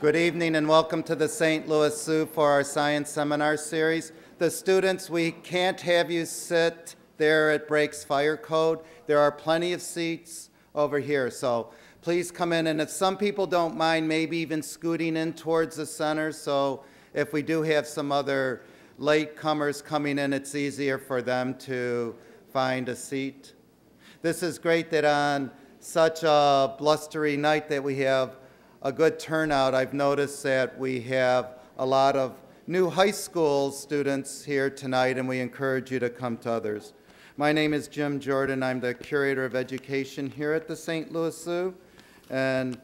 Good evening and welcome to the St. Louis Zoo for our science seminar series. The students, we can't have you sit there, it breaks fire code. There are plenty of seats over here, so please come in. And if some people don't mind, maybe even scooting in towards the center, so if we do have some other latecomers coming in, it's easier for them to find a seat. This is great that on such a blustery night that we have a good turnout. I've noticed that we have a lot of new high school students here tonight, and we encourage you to come to others. My name is Jim Jordan. I'm the Curator of Education here at the St. Louis Zoo, and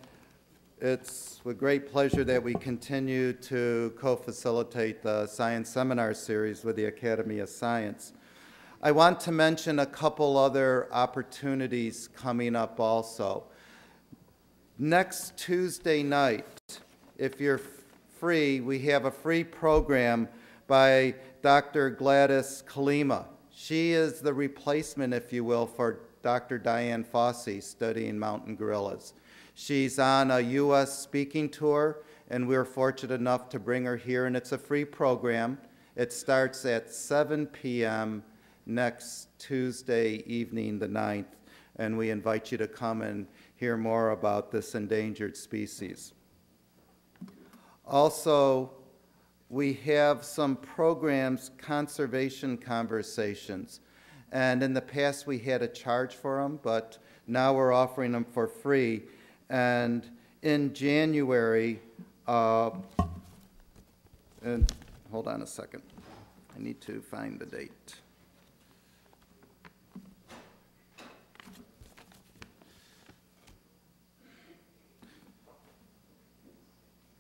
it's with great pleasure that we continue to co-facilitate the Science Seminar Series with the Academy of Science. I want to mention a couple other opportunities coming up also. Next Tuesday night, if you're free, we have a free program by Dr. Gladys Kalima. She is the replacement, if you will, for Dr. Diane Fossey studying mountain gorillas. She's on a U.S. speaking tour, and we're fortunate enough to bring her here, and it's a free program. It starts at 7 p.m. next Tuesday evening, the 9th, and we invite you to come and hear more about this endangered species. Also, we have some programs, conservation conversations, and in the past we had a charge for them, but now we're offering them for free. And in January, and hold on a second, I need to find the date.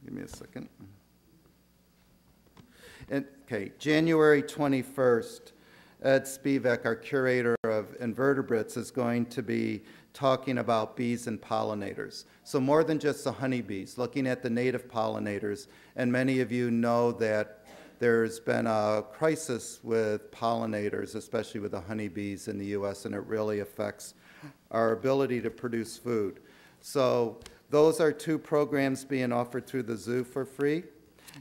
Give me a second. And, okay, January 21st, Ed Spivak, our curator of invertebrates, is going to be talking about bees and pollinators. So more than just the honeybees, looking at the native pollinators. And many of you know that there's been a crisis with pollinators, especially with the honeybees in the US, and it really affects our ability to produce food. So those are two programs being offered through the zoo for free,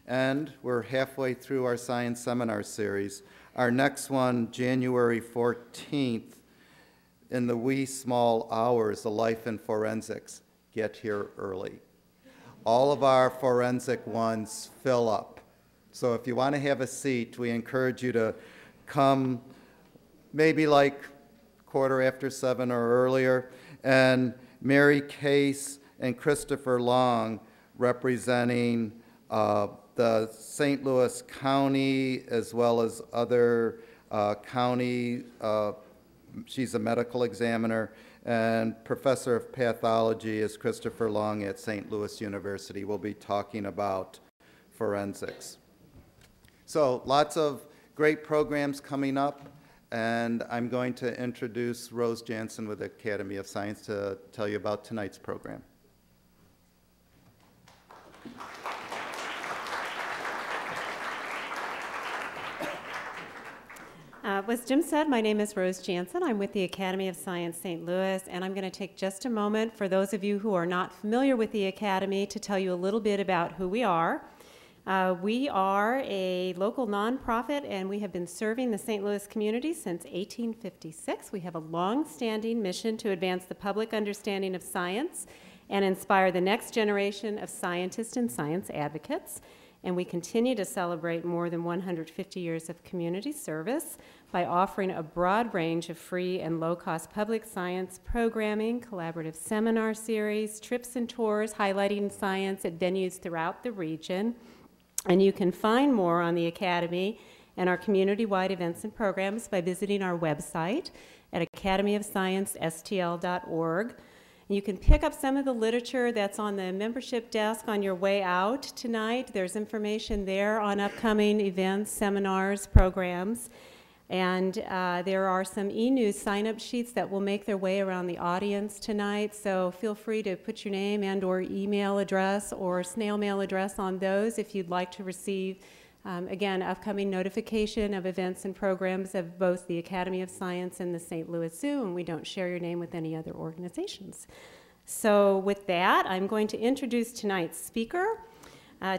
and we're halfway through our science seminar series. Our next one, January 14th, in the wee small hours, the life in forensics. Get here early. All of our forensic ones fill up. So if you want to have a seat, we encourage you to come maybe like quarter after 7 or earlier. And Mary Case and Christopher Long, representing the St. Louis County as well as other county. She's a medical examiner, and professor of pathology is Christopher Long at St. Louis University. We'll be talking about forensics. So lots of great programs coming up. And I'm going to introduce Rose Jansen with the Academy of Science to tell you about tonight's program. As Jim said, my name is Rose Jansen. I'm with the Academy of Science St. Louis, and I'm going to take just a moment for those of you who are not familiar with the Academy to tell you a little bit about who we are. We are a local nonprofit, and we have been serving the St. Louis community since 1856. We have a long-standing mission to advance the public understanding of science and inspire the next generation of scientists and science advocates. And we continue to celebrate more than 150 years of community service by offering a broad range of free and low-cost public science programming, collaborative seminar series, trips and tours, highlighting science at venues throughout the region. And you can find more on the Academy and our community-wide events and programs by visiting our website at academyofsciencestl.org. You can pick up some of the literature that's on the membership desk on your way out tonight. There's information there on upcoming events, seminars, programs. And there are some e-news sign-up sheets that will make their way around the audience tonight. So feel free to put your name and or email address or snail mail address on those if you'd like to receive, again, upcoming notification of events and programs of both the Academy of Science and the St. Louis Zoo, and we don't share your name with any other organizations. So with that, I'm going to introduce tonight's speaker.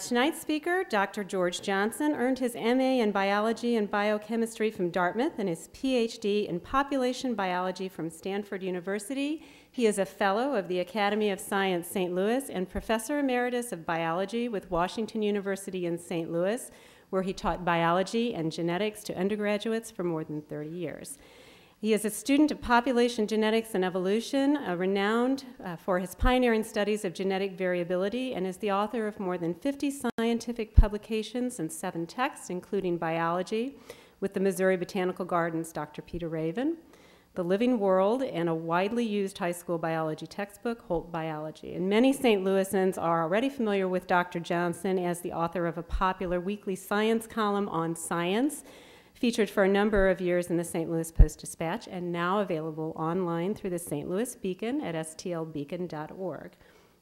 Tonight's speaker, Dr. George Johnson, earned his MA in biology and biochemistry from Dartmouth and his PhD in population biology from Stanford University. He is a fellow of the Academy of Science St. Louis and professor emeritus of biology with Washington University in St. Louis, where he taught biology and genetics to undergraduates for more than 30 years. He is a student of population genetics and evolution, renowned for his pioneering studies of genetic variability, and is the author of more than 50 scientific publications and 7 texts, including Biology, with the Missouri Botanical Gardens, Dr. Peter Raven, The Living World, and a widely used high school biology textbook, Holt Biology. And many St. Louisans are already familiar with Dr. Johnson as the author of a popular weekly science column on science, featured for a number of years in the St. Louis Post-Dispatch, and now available online through the St. Louis Beacon at stlbeacon.org.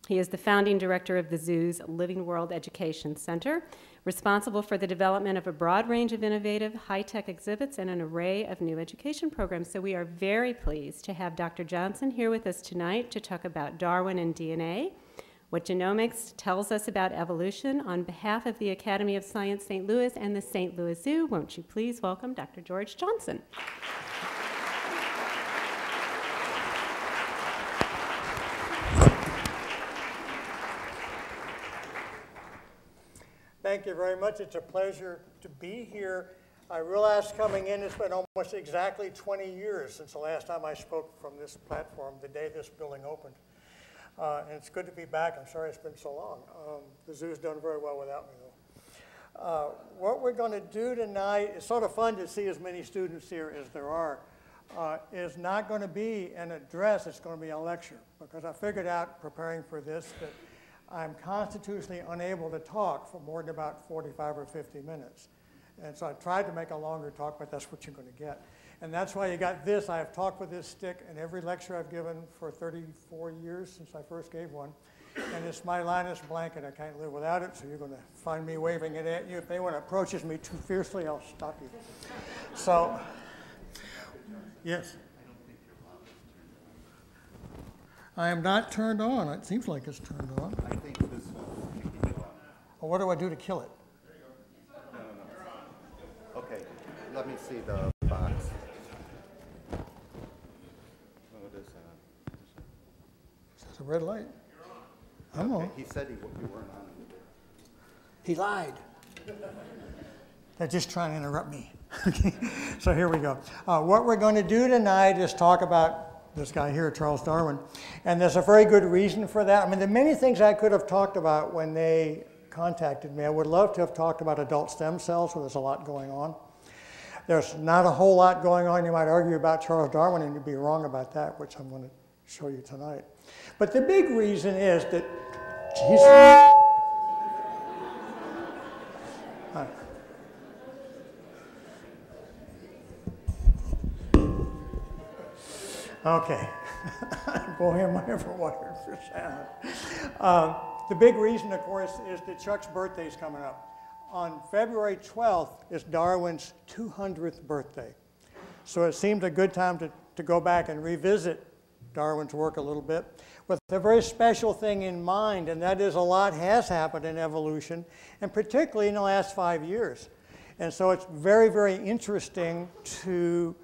He is the founding director of the zoo's Living World Education Center, responsible for the development of a broad range of innovative high-tech exhibits and an array of new education programs. So we are very pleased to have Dr. Johnson here with us tonight to talk about Darwin and DNA, what genomics tells us about evolution. On behalf of the Academy of Science St. Louis and the St. Louis Zoo, won't you please welcome Dr. George Johnson. Thank you very much. It's a pleasure to be here. I realized coming in, it's been almost exactly 20 years since the last time I spoke from this platform, the day this building opened. And it's good to be back. I'm sorry it's been so long. The zoo's done very well without me, though. What we're going to do tonight, it's sort of fun to see as many students here as there are, is not going to be an address. It's going to be a lecture, because I figured out preparing for this that I'm constitutionally unable to talk for more than about 45 or 50 minutes. And so I tried to make a longer talk, but that's what you're going to get. And that's why you got this. I have talked with this stick in every lecture I've given for 34 years since I first gave one. And it's my Linus blanket. I can't live without it, so you're going to find me waving it at you. If anyone approaches me too fiercely, I'll stop you. So, yes? I am not turned on. It seems like it's turned on. I think this one can be on. Well, what do I do to kill it? There you go. No. OK, let me see the box. A red light. I'm okay, on. He said you weren't on. He lied. They're just trying to interrupt me. Okay. So here we go. What we're going to do tonight is talk about this guy here, Charles Darwin. And there's a very good reason for that. I mean, there are many things I could have talked about when they contacted me. I would love to have talked about adult stem cells, where there's a lot going on. There's not a whole lot going on. You might argue about Charles Darwin, and you'd be wrong about that, which I'm going to show you tonight. But the big reason is that, okay, Bohem, I ever wired for sound. The big reason, of course, is that Chuck's birthday's coming up. On February 12th is Darwin's 200th birthday. So it seemed a good time to go back and revisit Darwin's work a little bit, with a very special thing in mind, and that is a lot has happened in evolution, and particularly in the last 5 years. And so it's very, very interesting to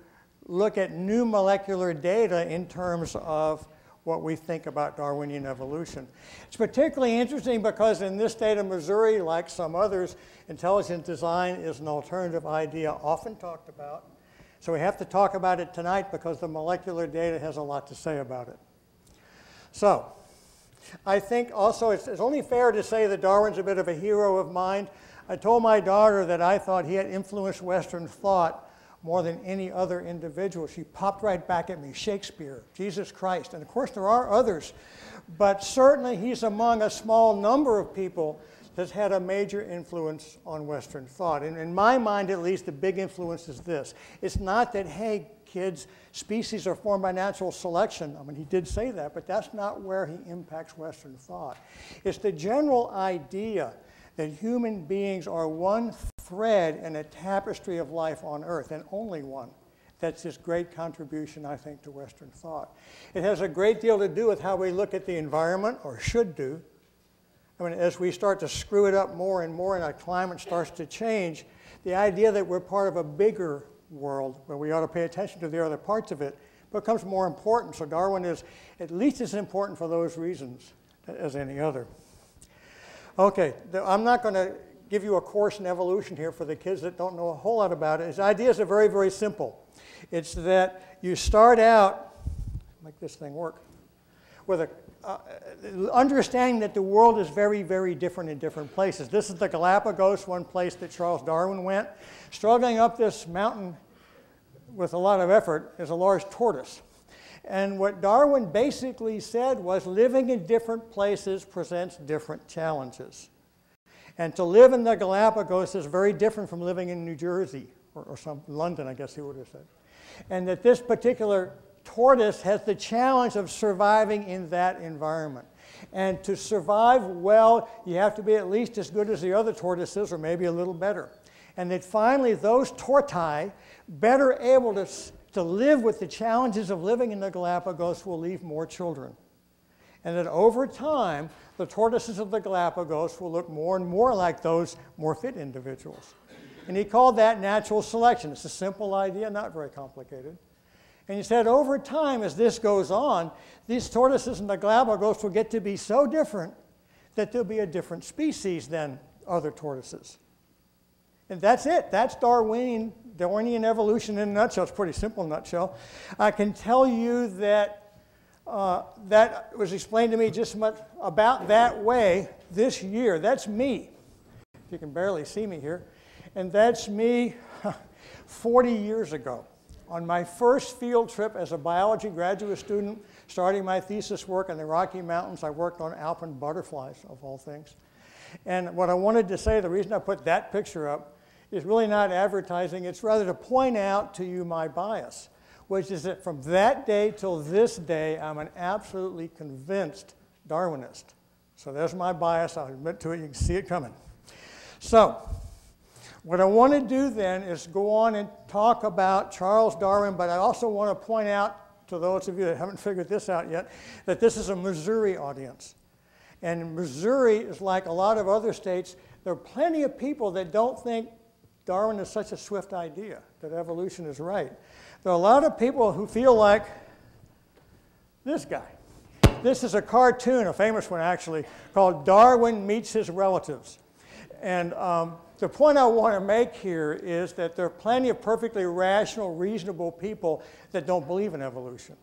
look at new molecular data in terms of what we think about Darwinian evolution. It's particularly interesting because in this state of Missouri, like some others, intelligent design is an alternative idea often talked about. So we have to talk about it tonight because the molecular data has a lot to say about it. So I think also it's only fair to say that Darwin's a bit of a hero of mine. I told my daughter that I thought he had influenced Western thought more than any other individual. She popped right back at me, Shakespeare, Jesus Christ. And of course there are others, but certainly he's among a small number of people that's had a major influence on Western thought. And in my mind, at least, the big influence is this. It's not that, hey, kids, species are formed by natural selection. I mean, he did say that, but that's not where he impacts Western thought. It's the general idea that human beings are one thread in a tapestry of life on Earth, and only one. That's his great contribution, I think, to Western thought. It has a great deal to do with how we look at the environment, or should do, I mean, as we start to screw it up more and more and our climate starts to change, the idea that we're part of a bigger world where we ought to pay attention to the other parts of it becomes more important. So Darwin is at least as important for those reasons as any other. Okay, I'm not going to give you a course in evolution here for the kids that don't know a whole lot about it. His ideas are very, very simple. It's that you start out, make this thing work, with a understanding that the world is very, very different in different places. This is the Galapagos, one place that Charles Darwin went. Struggling up this mountain with a lot of effort is a large tortoise. And what Darwin basically said was living in different places presents different challenges. And to live in the Galapagos is very different from living in New Jersey or some London, I guess he would have said. And that this particular tortoise has the challenge of surviving in that environment. And to survive well, you have to be at least as good as the other tortoises or maybe a little better. And that finally those tortoises better able to live with the challenges of living in the Galapagos will leave more children. And that over time, the tortoises of the Galapagos will look more and more like those more fit individuals. And he called that natural selection. It's a simple idea, not very complicated. And he said, over time, as this goes on, these tortoises and the Galapagos will get to be so different that they'll be a different species than other tortoises. And that's it. That's Darwinian evolution in a nutshell. It's a pretty simple nutshell. I can tell you that that was explained to me just about that way this year. That's me. If you can barely see me here. And that's me 40 years ago. On my first field trip as a biology graduate student, starting my thesis work in the Rocky Mountains, I worked on alpine butterflies, of all things. And what I wanted to say, the reason I put that picture up, is really not advertising. It's rather to point out to you my bias, which is that from that day till this day, I'm an absolutely convinced Darwinist. So there's my bias. I'll admit to it. You can see it coming. So what I want to do then is go on and talk about Charles Darwin, but I also want to point out to those of you that haven't figured this out yet that this is a Missouri audience. And Missouri is like a lot of other states. There are plenty of people that don't think Darwin is such a swift idea, that evolution is right. There are a lot of people who feel like this guy. This is a cartoon, a famous one actually, called Darwin Meets His Relatives. And the point I want to make here is that there are plenty of perfectly rational, reasonable people that don't believe in evolution,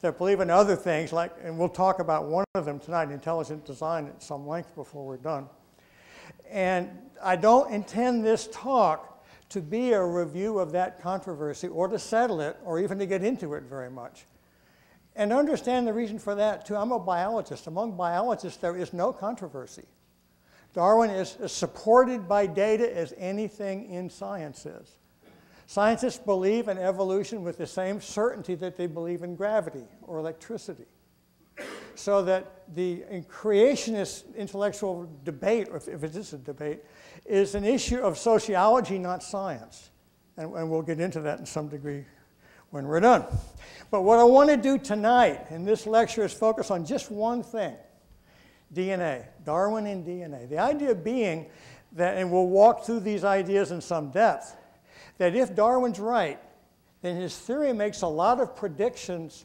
that believe in other things, like, and we'll talk about one of them tonight, intelligent design, at some length before we're done. And I don't intend this talk to be a review of that controversy or to settle it or even to get into it very much. And understand the reason for that, too. I'm a biologist. Among biologists, there is no controversy. Darwin is as supported by data as anything in science is. Scientists believe in evolution with the same certainty that they believe in gravity or electricity. So that the creationist intellectual debate, or if it is a debate, is an issue of sociology, not science. And we'll get into that in some degree when we're done. But what I want to do tonight in this lecture is focus on just one thing. DNA, Darwin and DNA. The idea being that, and we'll walk through these ideas in some depth, that if Darwin's right, then his theory makes a lot of predictions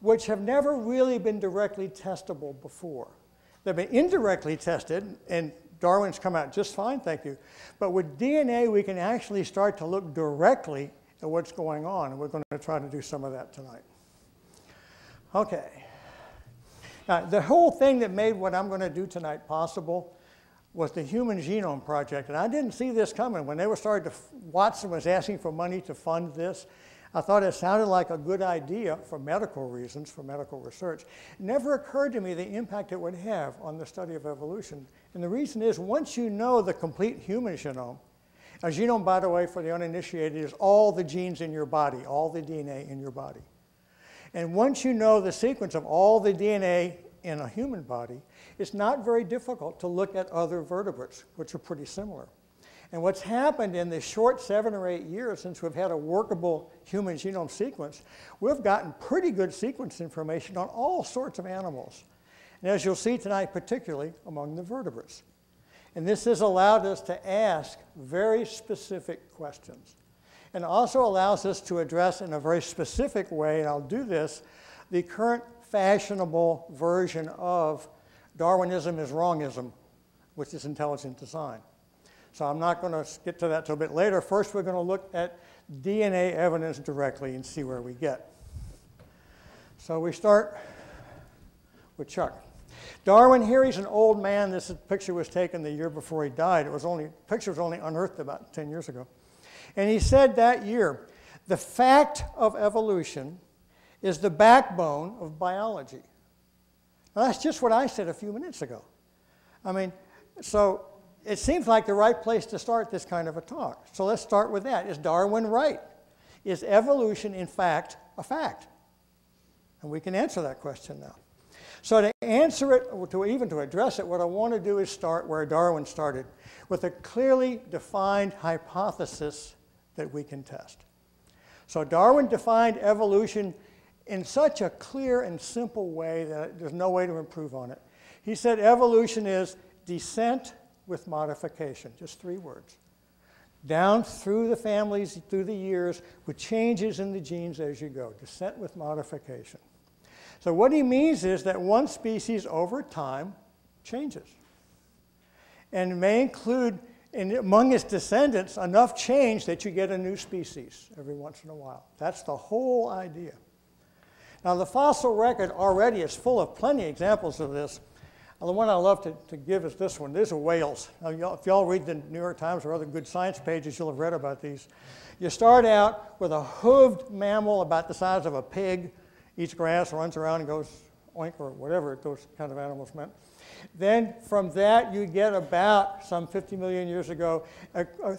which have never really been directly testable before. They've been indirectly tested, and Darwin's come out just fine, thank you. But with DNA, we can actually start to look directly at what's going on, and we're going to try to do some of that tonight. Okay. Now, the whole thing that made what I'm going to do tonight possible was the Human Genome Project. And I didn't see this coming. When they were starting to, Watson was asking for money to fund this. I thought it sounded like a good idea for medical reasons, for medical research. It never occurred to me the impact it would have on the study of evolution. And the reason is once you know the complete human genome, a genome, by the way, for the uninitiated, is all the genes in your body, all the DNA in your body. And once you know the sequence of all the DNA in a human body, it's not very difficult to look at other vertebrates, which are pretty similar. And what's happened in the short 7 or 8 years since we've had a workable human genome sequence, we've gotten pretty good sequence information on all sorts of animals. And as you'll see tonight, particularly among the vertebrates. And this has allowed us to ask very specific questions. And also allows us to address in a very specific way, and I'll do this, the current fashionable version of Darwinism is wrongism, which is intelligent design. So I'm not going to get to that till a bit later. First, we're going to look at DNA evidence directly and see where we get. So we start with Chuck. Darwin here, he's an old man. This picture was taken the year before he died. The picture was only unearthed about 10 years ago. And he said that year, the fact of evolution is the backbone of biology. Now, that's just what I said a few minutes ago. I mean, so it seems like the right place to start this kind of a talk. So let's start with that. Is Darwin right? Is evolution, in fact, a fact? And we can answer that question now. So to answer it, or to address it, what I want to do is start where Darwin started, with a clearly defined hypothesis that we can test. So Darwin defined evolution in such a clear and simple way that there's no way to improve on it. He said evolution is descent with modification, just three words. Down through the families, through the years, with changes in the genes as you go. Descent with modification. So what he means is that one species over time changes. And may include, among its descendants, enough change that you get a new species every once in a while. That's the whole idea. Now, the fossil record already is full of plenty of examples of this. Now, the one I love to give is this one. These are whales. Now, if y'all read the New York Times or other good science pages, you'll have read about these. You start out with a hooved mammal about the size of a pig, eats grass, runs around, and goes oink, or whatever those kind of animals meant. Then from that, you get about some 50 million years ago,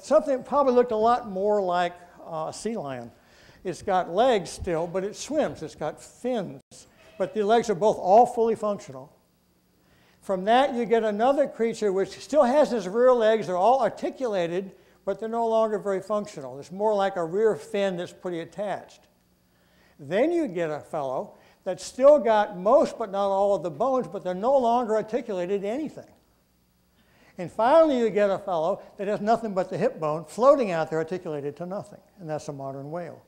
something that probably looked a lot more like a sea lion. It's got legs still, but it swims. It's got fins. But the legs are both all fully functional. From that, you get another creature which still has its rear legs. They're all articulated, but they're no longer very functional. It's more like a rear fin that's pretty attached. Then you get a fellow that's still got most but not all of the bones, but they're no longer articulated to anything. And finally, you get a fellow that has nothing but the hip bone floating out there articulated to nothing, and that's a modern whale.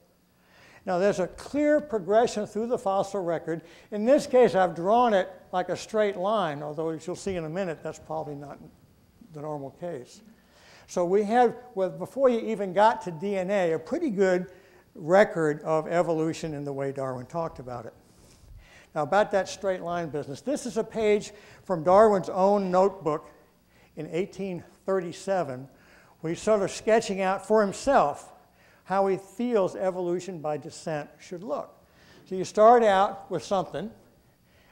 Now, there's a clear progression through the fossil record. In this case, I've drawn it like a straight line, although as you'll see in a minute, that's probably not the normal case. So we have, well, before you even got to DNA, a pretty good record of evolution in the way Darwin talked about it. Now, about that straight line business, this is a page from Darwin's own notebook in 1837, where he's sort of sketching out for himself how he feels evolution by descent should look. So you start out with something,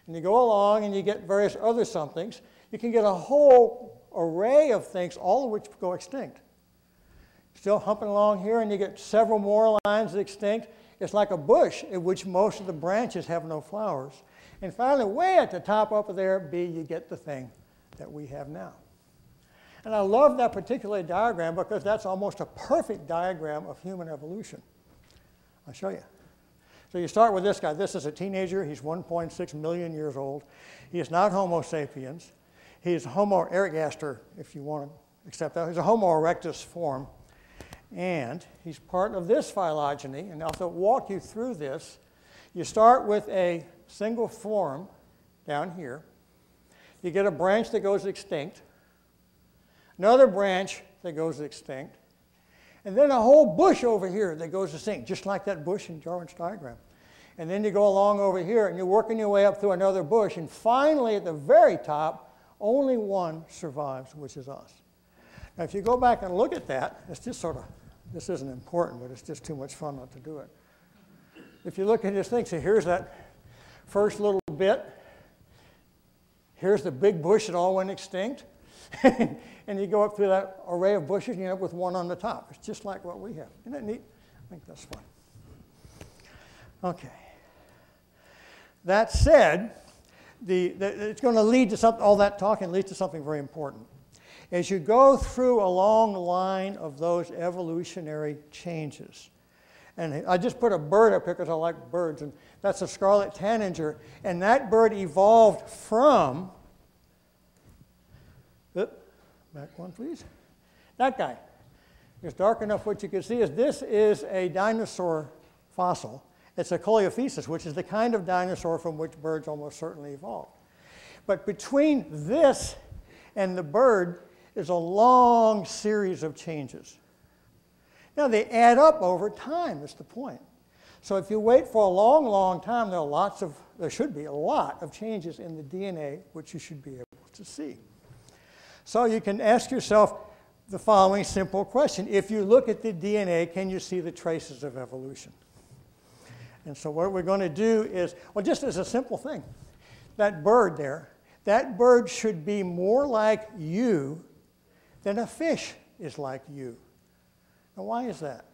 and you go along and you get various other somethings. You can get a whole array of things, all of which go extinct. Still humping along here, and you get several more lines extinct. It's like a bush in which most of the branches have no flowers. And finally, way at the top up there, B, you get the thing that we have now. And I love that particular diagram because that's almost a perfect diagram of human evolution. I'll show you. So you start with this guy. This is a teenager. He's 1.6 million years old. He is not Homo sapiens. He is Homo erectus, if you want to accept that. He's a Homo erectus form. And he's part of this phylogeny. And I'll walk you through this. You start with a single form down here. You get a branch that goes extinct. Another branch that goes extinct, and then a whole bush over here that goes extinct, just like that bush in Darwin's diagram. And then you go along over here, and you're working your way up through another bush, and finally, at the very top, only one survives, which is us. Now, if you go back and look at that, it's just sort of, this isn't important, but it's just too much fun not to do it. If you look at this thing, so here's that first little bit. Here's the big bush that all went extinct. And you go up through that array of bushes, and you end up with one on the top. It's just like what we have. Isn't that neat? I think that's fun. OK. That said, it's going to lead to something, all that talking leads to something very important. As you go through a long line of those evolutionary changes, And I just put a bird up here because I like birds. And that's a scarlet tanager. And that bird evolved from, back one, please. That guy. It's dark enough what you can see is this is a dinosaur fossil. It's a coleophysis, which is the kind of dinosaur from which birds almost certainly evolved. But between this and the bird is a long series of changes. Now, they add up over time, is the point. So if you wait for a long, long time, there should be a lot of changes in the DNA, which you should be able to see. So you can ask yourself the following simple question. If you look at the DNA, can you see the traces of evolution? And so what we're going to do is, well, just as a simple thing, that bird there, that bird should be more like you than a fish is like you. Now, why is that?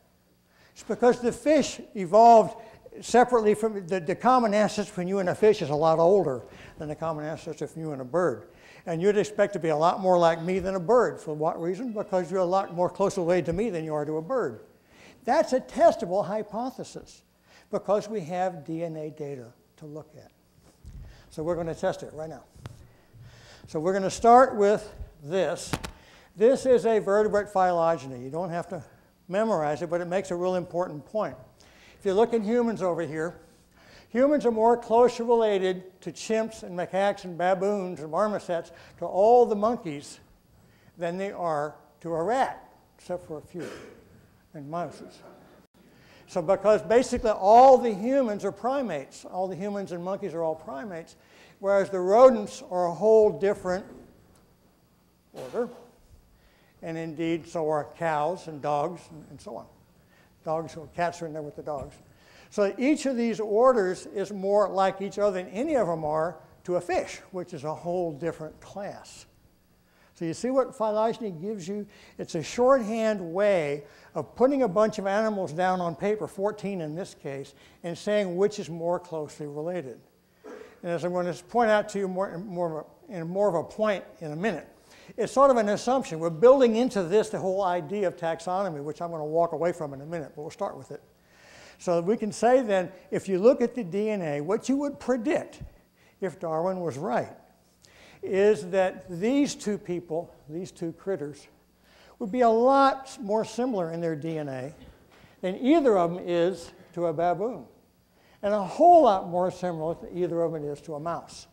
It's because the fish evolved separately from the common ancestor between you and a fish is a lot older than the common ancestor from you and a bird. And you'd expect to be a lot more like me than a bird. For what reason? Because you're a lot more closely related to me than you are to a bird. That's a testable hypothesis because we have DNA data to look at. So we're going to test it right now. So we're going to start with this. This is a vertebrate phylogeny. You don't have to memorize it, but it makes a real important point. If you look at humans over here, humans are more closely related to chimps and macaques and baboons and marmosets, to all the monkeys, than they are to a rat, except for a few, and mice. So because basically all the humans are primates, all the humans and monkeys are all primates, whereas the rodents are a whole different order. And indeed, so are cows and dogs and so on. Dogs or cats are in there with the dogs. So each of these orders is more like each other than any of them are to a fish, which is a whole different class. So you see what phylogeny gives you? It's a shorthand way of putting a bunch of animals down on paper, 14 in this case, and saying which is more closely related. And as I'm going to point out to you more of a point in a minute, it's sort of an assumption. We're building into this the whole idea of taxonomy, which I'm going to walk away from in a minute, but we'll start with it. So we can say then, if you look at the DNA, what you would predict, if Darwin was right, is that these two people, these two critters, would be a lot more similar in their DNA than either of them is to a baboon, and a whole lot more similar than either of them is to a mouse.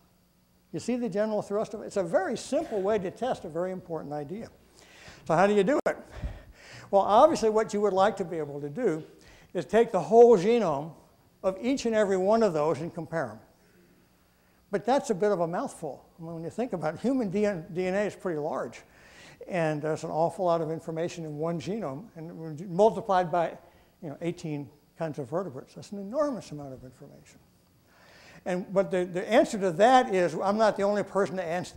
You see the general thrust of it? It's a very simple way to test a very important idea. So how do you do it? Well, obviously what you would like to be able to do is take the whole genome of each and every one of those and compare them. But that's a bit of a mouthful. I mean, when you think about it, human DNA is pretty large. And there's an awful lot of information in one genome, and multiplied by 18 kinds of vertebrates. That's an enormous amount of information. And, but the answer to that is, I'm not the only person to ask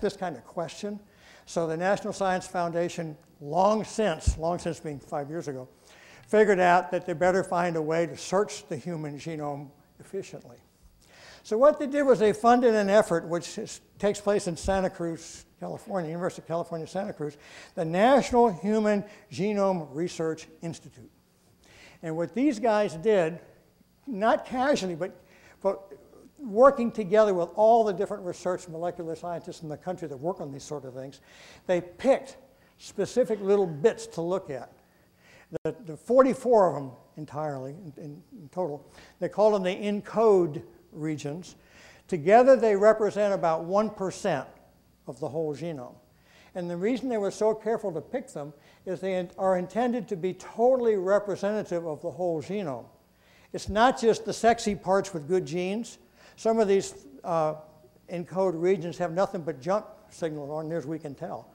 this kind of question. So the National Science Foundation, long since being 5 years ago, figured out that they better find a way to search the human genome efficiently. So what they did was they funded an effort, which takes place in Santa Cruz, California, University of California, Santa Cruz, the National Human Genome Research Institute. And what these guys did, not casually, but working together with all the different research molecular scientists in the country that work on these sort of things, they picked specific little bits to look at. The 44 of them entirely, in total, they call them the ENCODE regions. Together, they represent about 1% of the whole genome. And the reason they were so careful to pick them is they are intended to be totally representative of the whole genome. It's not just the sexy parts with good genes. Some of these ENCODE regions have nothing but junk signal on there, as we can tell.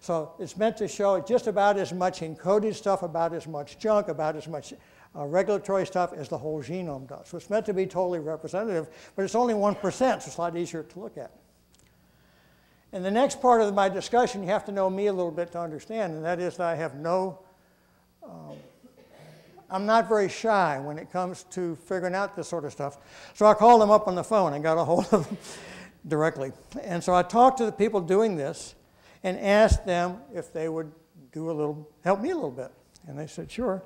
So it's meant to show just about as much encoded stuff, about as much junk, about as much regulatory stuff as the whole genome does. So it's meant to be totally representative, but it's only 1%, so it's a lot easier to look at. In the next part of my discussion, you have to know me a little bit to understand, and that is that I have no, I'm not very shy when it comes to figuring out this sort of stuff. So I called them up on the phone and got a hold of them directly. And so I talked to the people doing this and asked them if they would help me a little bit. And they said, sure.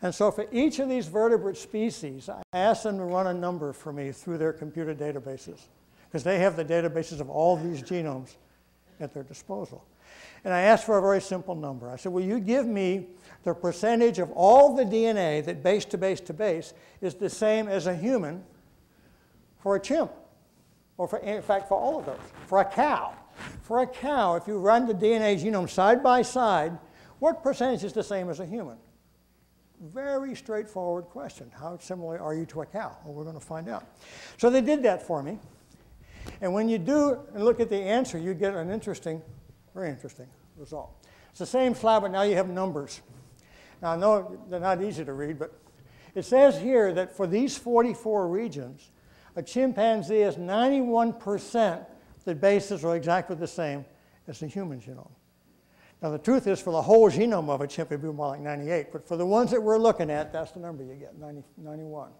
And so for each of these vertebrate species, I asked them to run a number for me through their computer databases, because they have the databases of all these genomes at their disposal. And I asked for a very simple number. I said, will you give me the percentage of all the DNA that base to base to base is the same as a human for a chimp, or for, in fact, for all of those, for a cow. For a cow, if you run the DNA genome side by side, what percentage is the same as a human? Very straightforward question. How similar are you to a cow? Well, we're going to find out. So they did that for me. And when you do and look at the answer, you get an interesting, very interesting result. It's the same slide, but now you have numbers. Now, I know they're not easy to read, but it says here that for these 44 regions, a chimpanzee is 91% the bases are exactly the same as the human genome. Now, the truth is, for the whole genome of a chimp, it would be more like 98. But for the ones that we're looking at, that's the number you get, 91.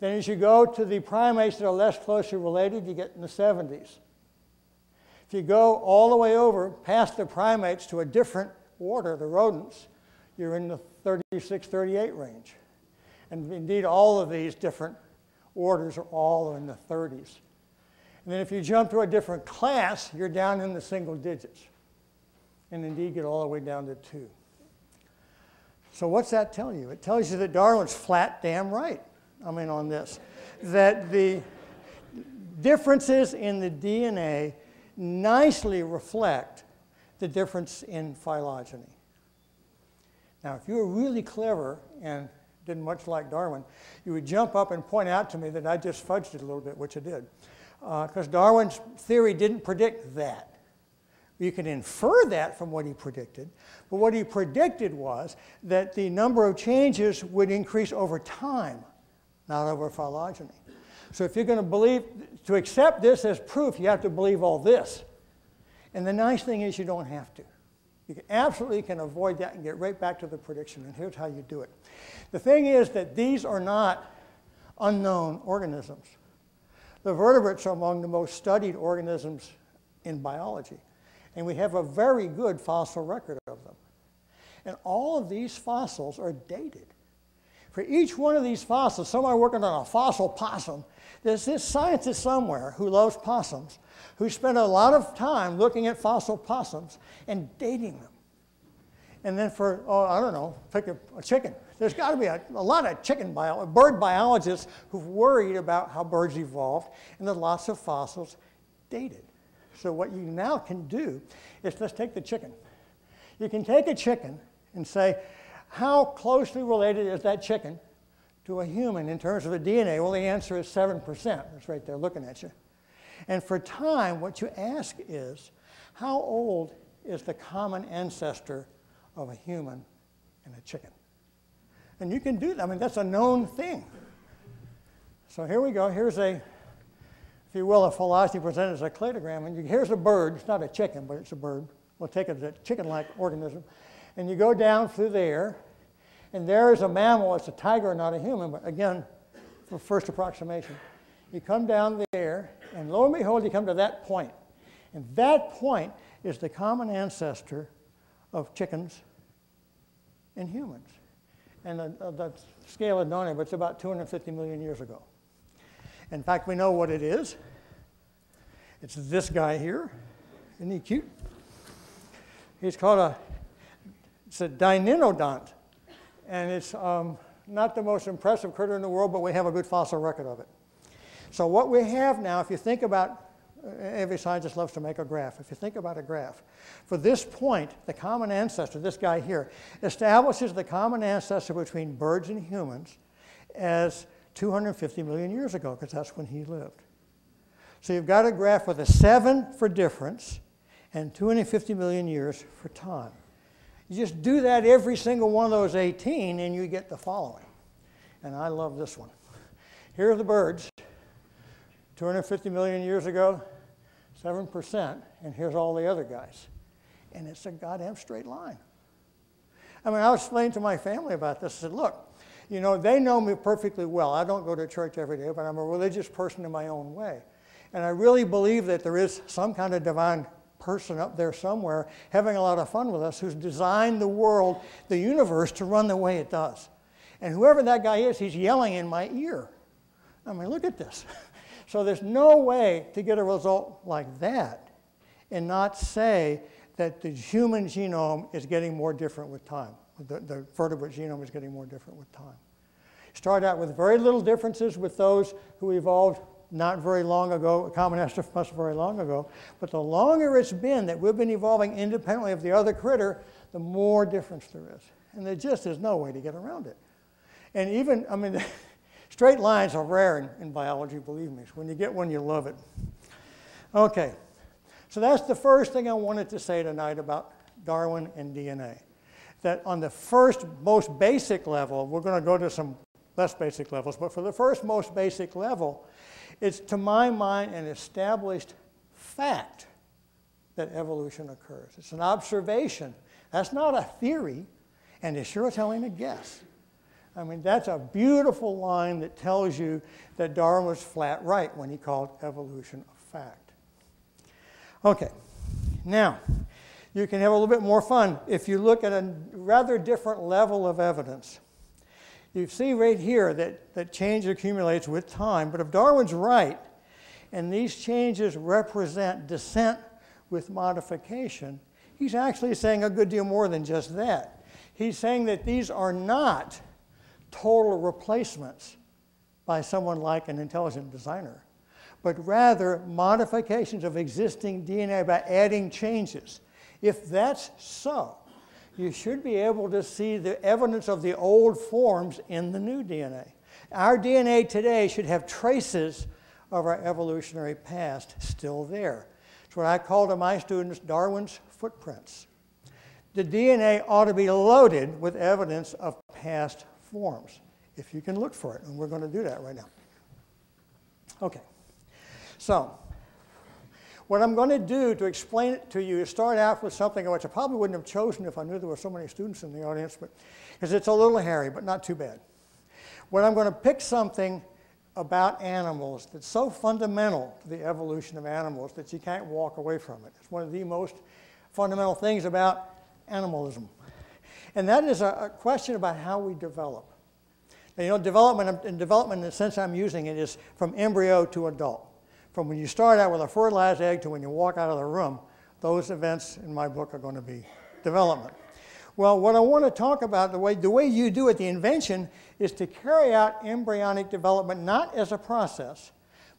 Then as you go to the primates that are less closely related, you get in the 70s. If you go all the way over past the primates to a different order, the rodents, you're in the 36, 38 range. And indeed, all of these different orders are all in the 30s. And then if you jump to a different class, you're down in the single digits. And indeed, get all the way down to 2. So what's that tell you? It tells you that Darwin's flat damn right, I mean, on this, that the differences in the DNA nicely reflect the difference in phylogeny. Now, if you were really clever and didn't much like Darwin, you would jump up and point out to me that I just fudged it a little bit, which I did. Because Darwin's theory didn't predict that. You can infer that from what he predicted. But what he predicted was that the number of changes would increase over time, not over phylogeny. So if you're going to believe, to accept this as proof, you have to believe all this. And the nice thing is you don't have to. You absolutely can avoid that and get right back to the prediction. And here's how you do it. The thing is that these are not unknown organisms. The vertebrates are among the most studied organisms in biology. And we have a very good fossil record of them. And all of these fossils are dated. For each one of these fossils, somebody working on a fossil possum, there's this scientist somewhere who loves possums, who spent a lot of time looking at fossil possums and dating them. And then for, oh, I don't know, pick a chicken. There's got to be a lot of bird biologists who've worried about how birds evolved, and there's lots of fossils dated. So what you now can do is, let's take the chicken. You can take a chicken and say, how closely related is that chicken to a human in terms of the DNA? Well, the answer is 7%. It's right there looking at you. And for time, what you ask is, how old is the common ancestor of a human and a chicken? And you can do that. I mean, that's a known thing. So here we go. Here's a, if you will, a phylogeny presented as a cladogram. And here's a bird. It's not a chicken, but it's a bird. We'll take it as a chicken-like organism. And you go down through there, and there is a mammal. It's a tiger, not a human, but again, for first approximation. You come down there, and lo and behold, you come to that point. And that point is the common ancestor of chickens and humans. And the scale of known, but it's about 250 million years ago. In fact, we know what it is. It's this guy here. Isn't he cute? He's called a, it's a deinynodont, and it's not the most impressive critter in the world, but we have a good fossil record of it. So what we have now, if you think about, every scientist loves to make a graph. If you think about a graph, for this point, the common ancestor, this guy here, establishes the common ancestor between birds and humans as 250 million years ago, because that's when he lived. So you've got a graph with a 7 for difference and 250 million years for time. You just do that every single one of those 18, and you get the following. And I love this one. Here are the birds, 250 million years ago, 7%, and here's all the other guys. And it's a goddamn straight line. I mean, I explained to my family about this. I said, look, you know, they know me perfectly well. I don't go to church every day, but I'm a religious person in my own way. And I really believe that there is some kind of divine person up there somewhere having a lot of fun with us who's designed the world, the universe, to run the way it does. And whoever that guy is, he's yelling in my ear. I mean, look at this. So there's no way to get a result like that and not say that the human genome is getting more different with time. The vertebrate genome is getting more different with time. Start out with very little differences with those who evolved not very long ago, common ancestor very long ago. But the longer it's been that we've been evolving independently of the other critter, the more difference there is. And there just is no way to get around it. And even, I mean, straight lines are rare in biology, believe me. When you get one, you love it. OK. So that's the first thing I wanted to say tonight about Darwin and DNA. That on the first, most basic level, we're going to go to some less basic levels, but for the first, most basic level, it's, to my mind, an established fact that evolution occurs. It's an observation. That's not a theory, and it's sure telling a guess. I mean, that's a beautiful line that tells you that Darwin was flat right when he called evolution a fact. OK, now, you can have a little bit more fun if you look at a rather different level of evidence. You see right here that change accumulates with time. But if Darwin's right, and these changes represent descent with modification, he's actually saying a good deal more than just that. He's saying that these are not total replacements by someone like an intelligent designer, but rather modifications of existing DNA by adding changes. If that's so, you should be able to see the evidence of the old forms in the new DNA. Our DNA today should have traces of our evolutionary past still there. It's what I call to my students Darwin's footprints. The DNA ought to be loaded with evidence of past forms, if you can look for it. And we're going to do that right now. OK. So what I'm going to do to explain it to you is start out with something which I probably wouldn't have chosen if I knew there were so many students in the audience, because it's a little hairy, but not too bad. When I'm going to pick something about animals that's so fundamental to the evolution of animals that you can't walk away from it. It's one of the most fundamental things about animalism. And that is a question about how we develop. Now, you know, development in the sense I'm using it is from embryo to adult. From when you start out with a fertilized egg to when you walk out of the room, those events in my book are going to be development. Well, what I want to talk about, the way you do it, the invention, is to carry out embryonic development not as a process,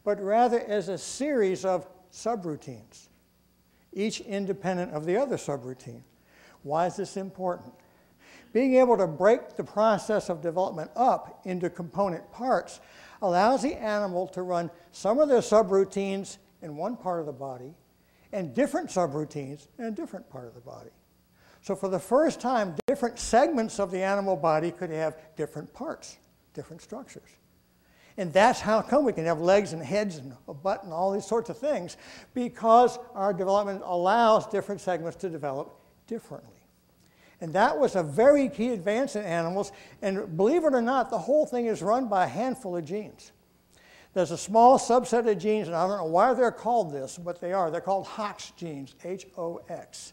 but rather as a series of subroutines, each independent of the other subroutine. Why is this important? Being able to break the process of development up into component parts allows the animal to run some of their subroutines in one part of the body and different subroutines in a different part of the body. So for the first time, different segments of the animal body could have different parts, different structures. And that's how come we can have legs and heads and a butt and all these sorts of things, because our development allows different segments to develop differently. And that was a very key advance in animals. And believe it or not, the whole thing is run by a handful of genes. There's a small subset of genes, and I don't know why they're called this, but they are. They're called Hox genes, H-O-X.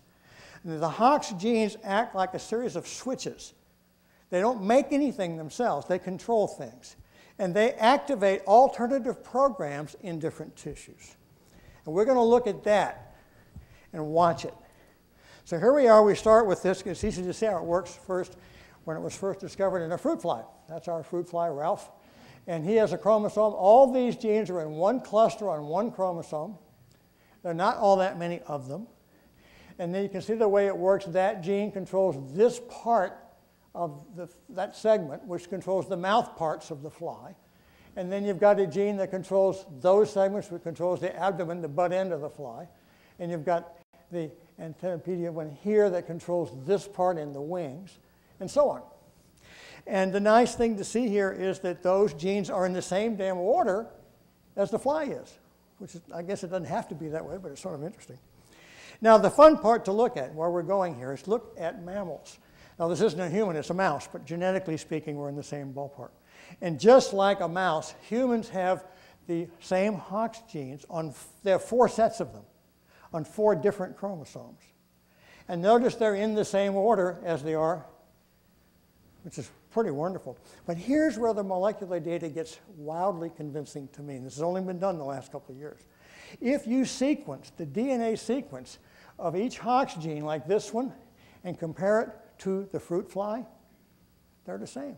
And the Hox genes act like a series of switches. They don't make anything themselves. They control things. And they activate alternative programs in different tissues. And we're going to look at that and watch it. So here we are. We start with this, because it's easy to see how it works first when it was first discovered in a fruit fly. That's our fruit fly, Ralph. And he has a chromosome. All these genes are in one cluster on one chromosome. There are not all that many of them. And then you can see the way it works. That gene controls this part of that segment, which controls the mouth parts of the fly. And then you've got a gene that controls those segments, which controls the abdomen, the butt end of the fly. And you've got the antennapedia one here that controls this part in the wings, and so on. And the nice thing to see here is that those genes are in the same damn order as the fly is, which is, I guess it doesn't have to be that way, but it's sort of interesting. Now, the fun part to look at, where we're going here, is look at mammals. Now, this isn't a human, it's a mouse, but genetically speaking, we're in the same ballpark. And just like a mouse, humans have the same Hox genes on, there are four sets of them. on 4 different chromosomes. And notice they're in the same order as they are, which is pretty wonderful. But here's where the molecular data gets wildly convincing to me. And this has only been done the last couple of years. If you sequence the DNA sequence of each Hox gene like this one and compare it to the fruit fly, they're the same.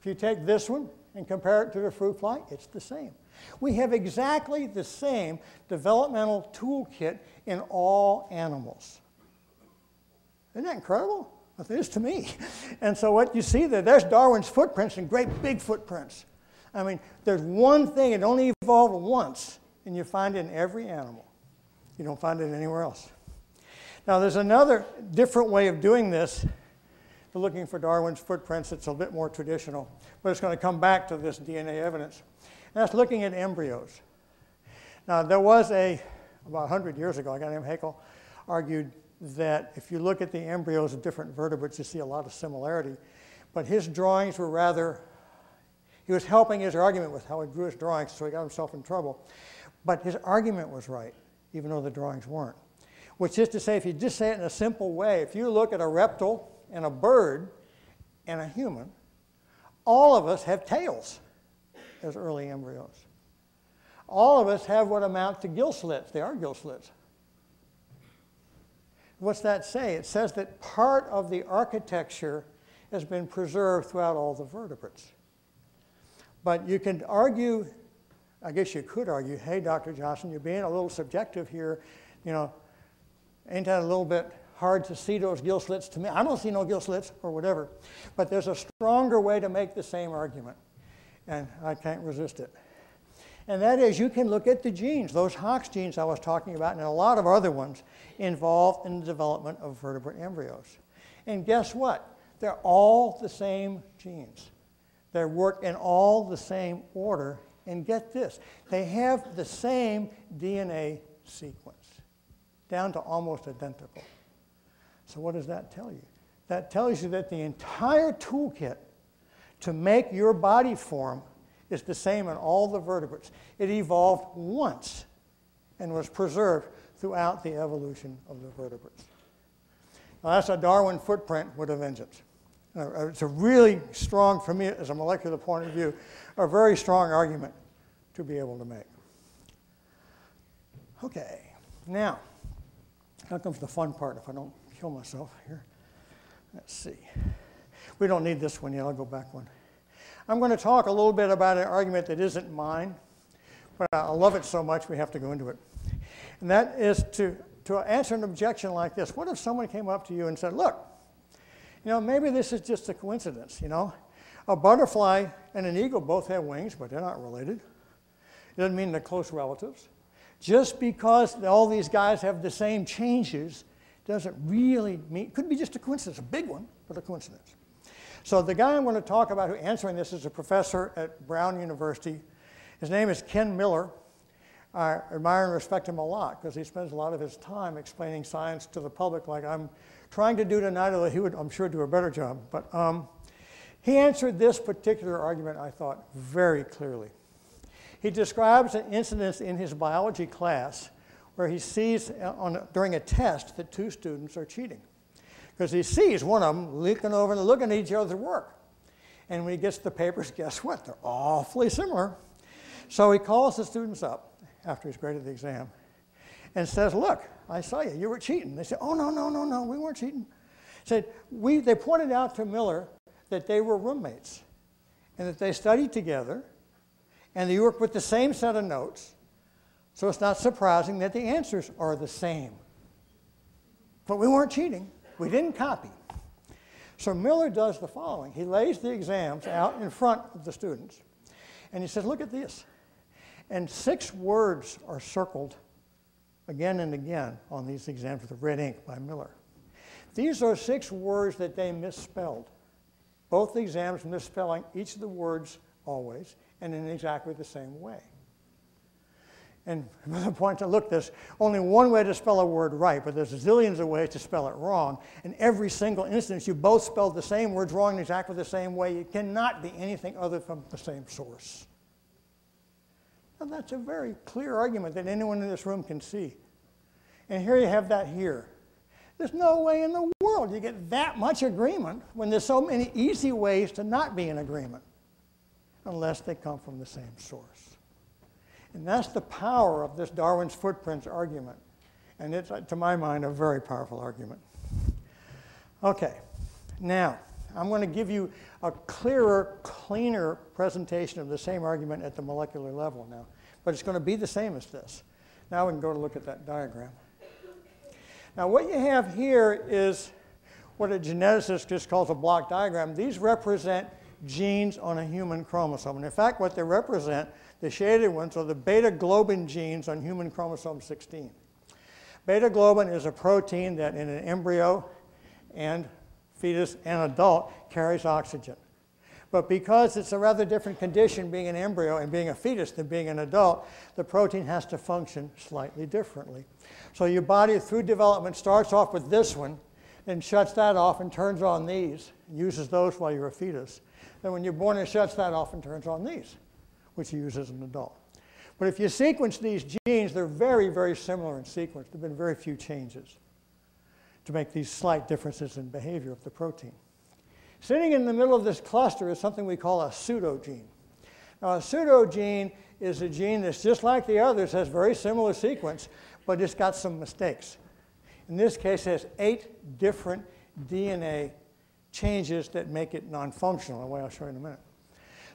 If you take this one and compare it to the fruit fly, it's the same. We have exactly the same developmental toolkit in all animals. Isn't that incredible? It is to me. And so what you see there, there's Darwin's footprints and great big footprints. I mean, there's one thing, it only evolved once, and you find it in every animal. You don't find it anywhere else. Now, there's another different way of doing this, looking for Darwin's footprints. It's a bit more traditional, but it's going to come back to this DNA evidence. And that's looking at embryos. Now, there was about 100 years ago, a guy named Haeckel argued that if you look at the embryos of different vertebrates, you see a lot of similarity. But his drawings were rather, he was helping his argument with how he drew his drawings, so he got himself in trouble. But his argument was right, even though the drawings weren't. Which is to say, if you just say it in a simple way, if you look at a reptile and a bird and a human, all of us have tails as early embryos. All of us have what amount to gill slits. They are gill slits. What's that say? It says that part of the architecture has been preserved throughout all the vertebrates. But you can argue, I guess you could argue, hey, Dr. Johnson, you're being a little subjective here. You know, ain't that a little bit hard to see those gill slits to me? I don't see no gill slits or whatever. But there's a stronger way to make the same argument, and I can't resist it. And that is, you can look at the genes. Those Hox genes I was talking about, and a lot of other ones involved in the development of vertebrate embryos. And guess what? They're all the same genes. They work in all the same order. And get this, they have the same DNA sequence, down to almost identical. So what does that tell you? That tells you that the entire toolkit to make your body form is the same in all the vertebrates. It evolved once and was preserved throughout the evolution of the vertebrates. Now, that's a Darwin footprint with a vengeance. It's a really strong, for me, as a molecular point of view, a very strong argument to be able to make. OK. Now, here comes the fun part, if I don't kill myself here. Let's see. We don't need this one yet. I'll go back one. I'm going to talk a little bit about an argument that isn't mine, but I love it so much we have to go into it. And that is to answer an objection like this. What if someone came up to you and said, look, you know, maybe this is just a coincidence, you know? A butterfly and an eagle both have wings, but they're not related. It doesn't mean they're close relatives. Just because all these guys have the same changes doesn't really mean, could be just a coincidence, a big one, but a coincidence. So the guy I'm going to talk about who answering this is a professor at Brown University. His name is Ken Miller. I admire and respect him a lot because he spends a lot of his time explaining science to the public like I'm trying to do tonight, although he would, I'm sure, do a better job. But he answered this particular argument, I thought, very clearly. He describes an incident in his biology class where he sees during a test that 2 students are cheating. Because he sees one of them leaking over and looking at each other's work. And when he gets the papers, guess what? They're awfully similar. So he calls the students up after he's graded the exam and says, look, I saw you. You were cheating. They said, oh, no, no, no, no. We weren't cheating. He said, they pointed out to Miller that they were roommates and that they studied together and they worked with the same set of notes. So it's not surprising that the answers are the same. But we weren't cheating. We didn't copy. So Miller does the following. He lays the exams out in front of the students. And he says, look at this. And 6 words are circled again and again on these exams with the red ink by Miller. These are 6 words that they misspelled. Both the exams misspelling each of the words always and in exactly the same way. And another point to look at this, only one way to spell a word right, but there's zillions of ways to spell it wrong. In every single instance, you both spelled the same words wrong in exactly the same way. It cannot be anything other from the same source. Now, that's a very clear argument that anyone in this room can see And here you have that here. There's no way in the world you get that much agreement when there's so many easy ways to not be in agreement, unless they come from the same source. And that's the power of this Darwin's footprints argument. And it's, to my mind, a very powerful argument. Okay, now I'm going to give you a clearer, cleaner presentation of the same argument at the molecular level now. But it's going to be the same as this. Now we can go to look at that diagram. Now what you have here is what a geneticist just calls a block diagram. These represent genes on a human chromosome. And in fact, what they represent, the shaded ones, are the beta globin genes on human chromosome 16. Beta globin is a protein that in an embryo and fetus and adult carries oxygen. But because it's a rather different condition being an embryo and being a fetus than being an adult, the protein has to function slightly differently. So your body, through development, starts off with this one, then shuts that off and turns on these, and uses those while you're a fetus. Then when you're born, it shuts that off and turns on these, which you use as an adult. But if you sequence these genes, they're very, very similar in sequence. There have been very few changes to make these slight differences in behavior of the protein. Sitting in the middle of this cluster is something we call a pseudogene. Now, a pseudogene is a gene that's just like the others, has very similar sequence, but it's got some mistakes. In this case, it has 8 different DNA changes that make it non-functional, the way I'll show you in a minute.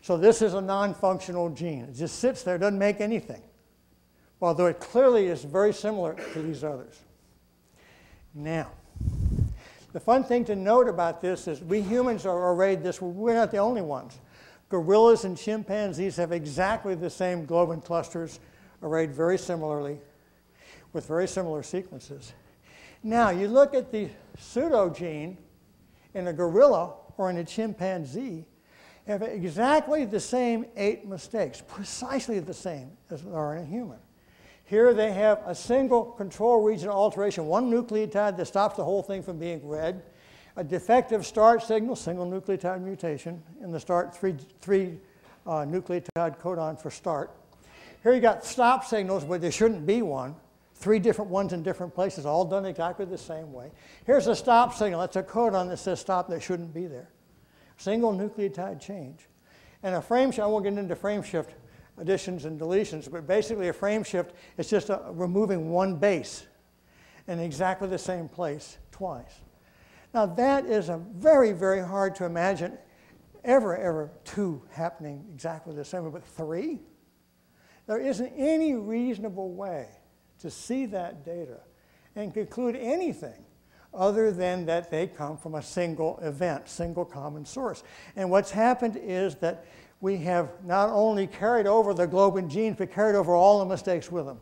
So this is a non-functional gene. It just sits there, doesn't make anything, although it clearly is very similar to these others. Now, the fun thing to note about this is we humans are arrayed this way. We're not the only ones. Gorillas and chimpanzees have exactly the same globin clusters arrayed very similarly with very similar sequences. Now, you look at the pseudogene in a gorilla or in a chimpanzee, have exactly the same 8 mistakes, precisely the same as are in a human. Here they have a single control region alteration, one nucleotide that stops the whole thing from being read, a defective start signal, single nucleotide mutation, in the start three nucleotide codon for start. Here you got stop signals where there shouldn't be one, 3 different ones in different places, all done exactly the same way. Here's a stop signal, that's a codon that says stop that shouldn't be there. Single nucleotide change. And a frame shift, I won't get into frame shift additions and deletions, but basically a frame shift is just removing one base in exactly the same place twice. Now that is a very, very hard to imagine ever 2 happening exactly the same, but 3? There isn't any reasonable way to see that data and conclude anything other than that they come from a single event, single common source. And what's happened is that we have not only carried over the globin genes, but carried over all the mistakes with them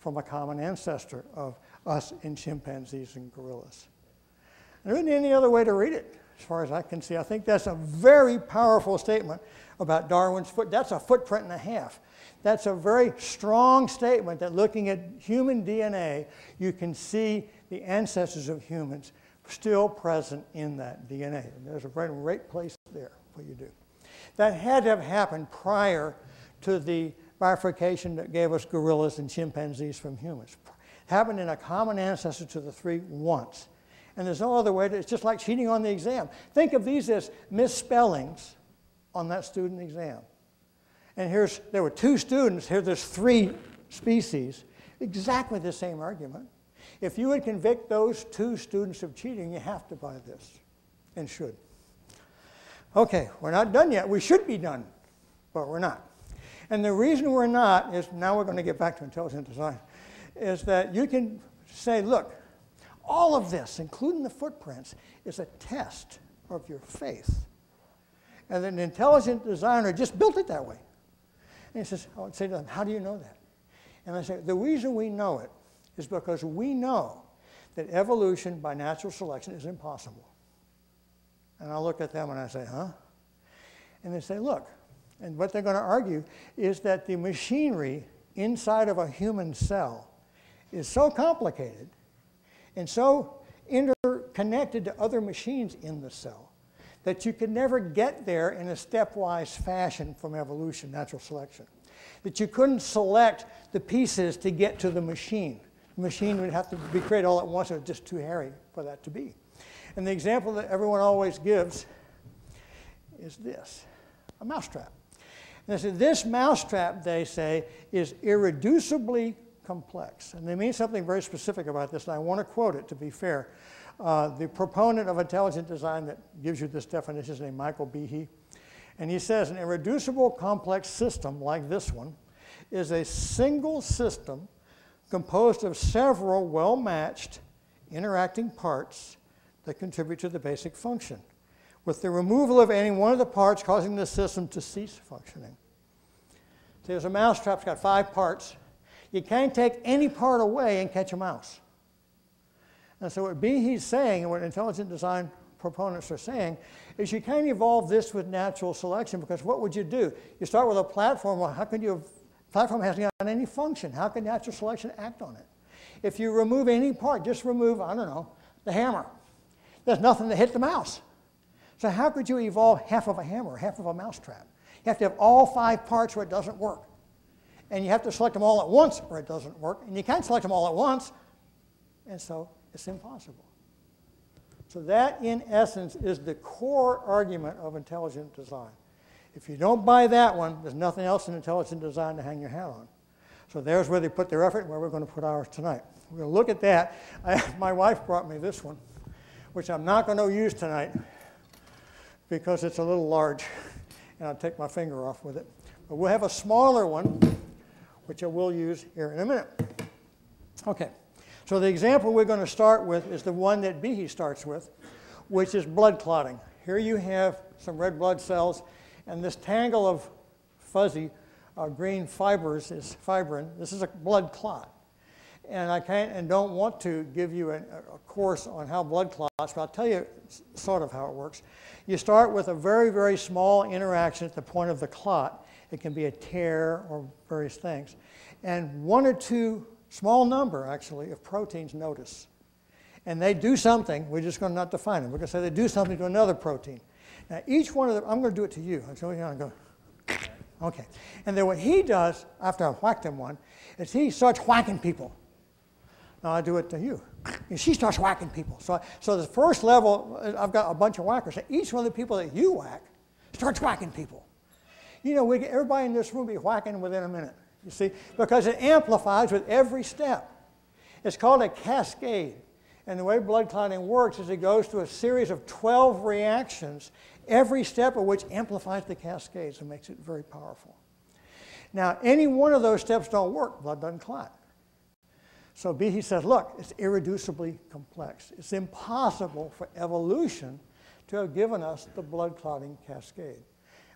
from a common ancestor of us in chimpanzees and gorillas. There isn't any other way to read it, as far as I can see. I think that's a very powerful statement about Darwin's foot. That's a footprint and a half. That's a very strong statement that looking at human DNA, you can see the ancestors of humans still present in that DNA. And there's a great place there for you to do. That had to have happened prior to the bifurcation that gave us gorillas and chimpanzees from humans. It happened in a common ancestor to the 3 once. And there's no other way to, it's just like cheating on the exam. Think of these as misspellings on that student exam. And here's, there were 2 students, here there's 3 species, exactly the same argument. If you would convict those 2 students of cheating, you have to buy this, and should. Okay, we're not done yet. We should be done, but we're not. And the reason we're not is, now we're going to get back to intelligent design, is that you can say, look, all of this, including the footprints, is a test of your faith. And an intelligent designer just built it that way. And he says, I would say to them, how do you know that? And I say, the reason we know it is because we know that evolution by natural selection is impossible. And I look at them and I say, huh? And they say, look. And what they're going to argue is that the machinery inside of a human cell is so complicated and so interconnected to other machines in the cell that you could never get there in a stepwise fashion from evolution, natural selection. That you couldn't select the pieces to get to the machine. machine would have to be created all at once. It was just too hairy for that to be. And the example that everyone always gives is this, a mousetrap. And they say, this mousetrap, they say, is irreducibly complex. And they mean something very specific about this, and I want to quote it to be fair. The proponent of intelligent design that gives you this definition is named Michael Behe. And he says, an irreducible complex system like this one is a single system composed of several well-matched interacting parts that contribute to the basic function, with the removal of any one of the parts causing the system to cease functioning. So there's a mousetrap, it's got 5 parts. You can't take any part away and catch a mouse. And so what Behe's saying, and what intelligent design proponents are saying, is you can't evolve this with natural selection, because what would you do? You start with a platform. Well, how can you? Platform hasn't got any function. How can natural selection act on it? If you remove any part, just remove, I don't know, the hammer. There's nothing to hit the mouse. So how could you evolve half of a hammer, half of a mousetrap? You have to have all 5 parts or it doesn't work. And you have to select them all at once or it doesn't work. And you can't select them all at once. And so it's impossible. So that, in essence, is the core argument of intelligent design. If you don't buy that one, there's nothing else in intelligent design to hang your hat on. So there's where they put their effort and where we're going to put ours tonight. We're going to look at that. My wife brought me this one, which I'm not going to use tonight, because it's a little large, and I'll take my finger off with it. But we'll have a smaller one, which I will use here in a minute. Okay, so the example we're going to start with is the one that Behe starts with, which is blood clotting. Here you have some red blood cells, and this tangle of fuzzy green fibers is fibrin. This is a blood clot. And I can't and don't want to give you a course on how blood clots, but I'll tell you sort of how it works. You start with a very, very small interaction at the point of the clot. It can be a tear or various things. And one or two, small number actually, of proteins notice. And they do something. We're just going to not define them. We're going to say they do something to another protein. Now, each one of them, I'm going to do it to you. Okay. And then what he does, after I whacked him one, is he starts whacking people. Now I do it to you. And she starts whacking people. So the first level, I've got a bunch of whackers. Each one of the people that you whack starts whacking people. You know, everybody in this room will be whacking within a minute, you see, because it amplifies with every step. It's called a cascade. And the way blood clotting works is it goes through a series of 12 reactions, every step of which amplifies the cascades and makes it very powerful. Now, any one of those steps don't work. Blood doesn't clot. So Behe says, look, it's irreducibly complex. It's impossible for evolution to have given us the blood clotting cascade.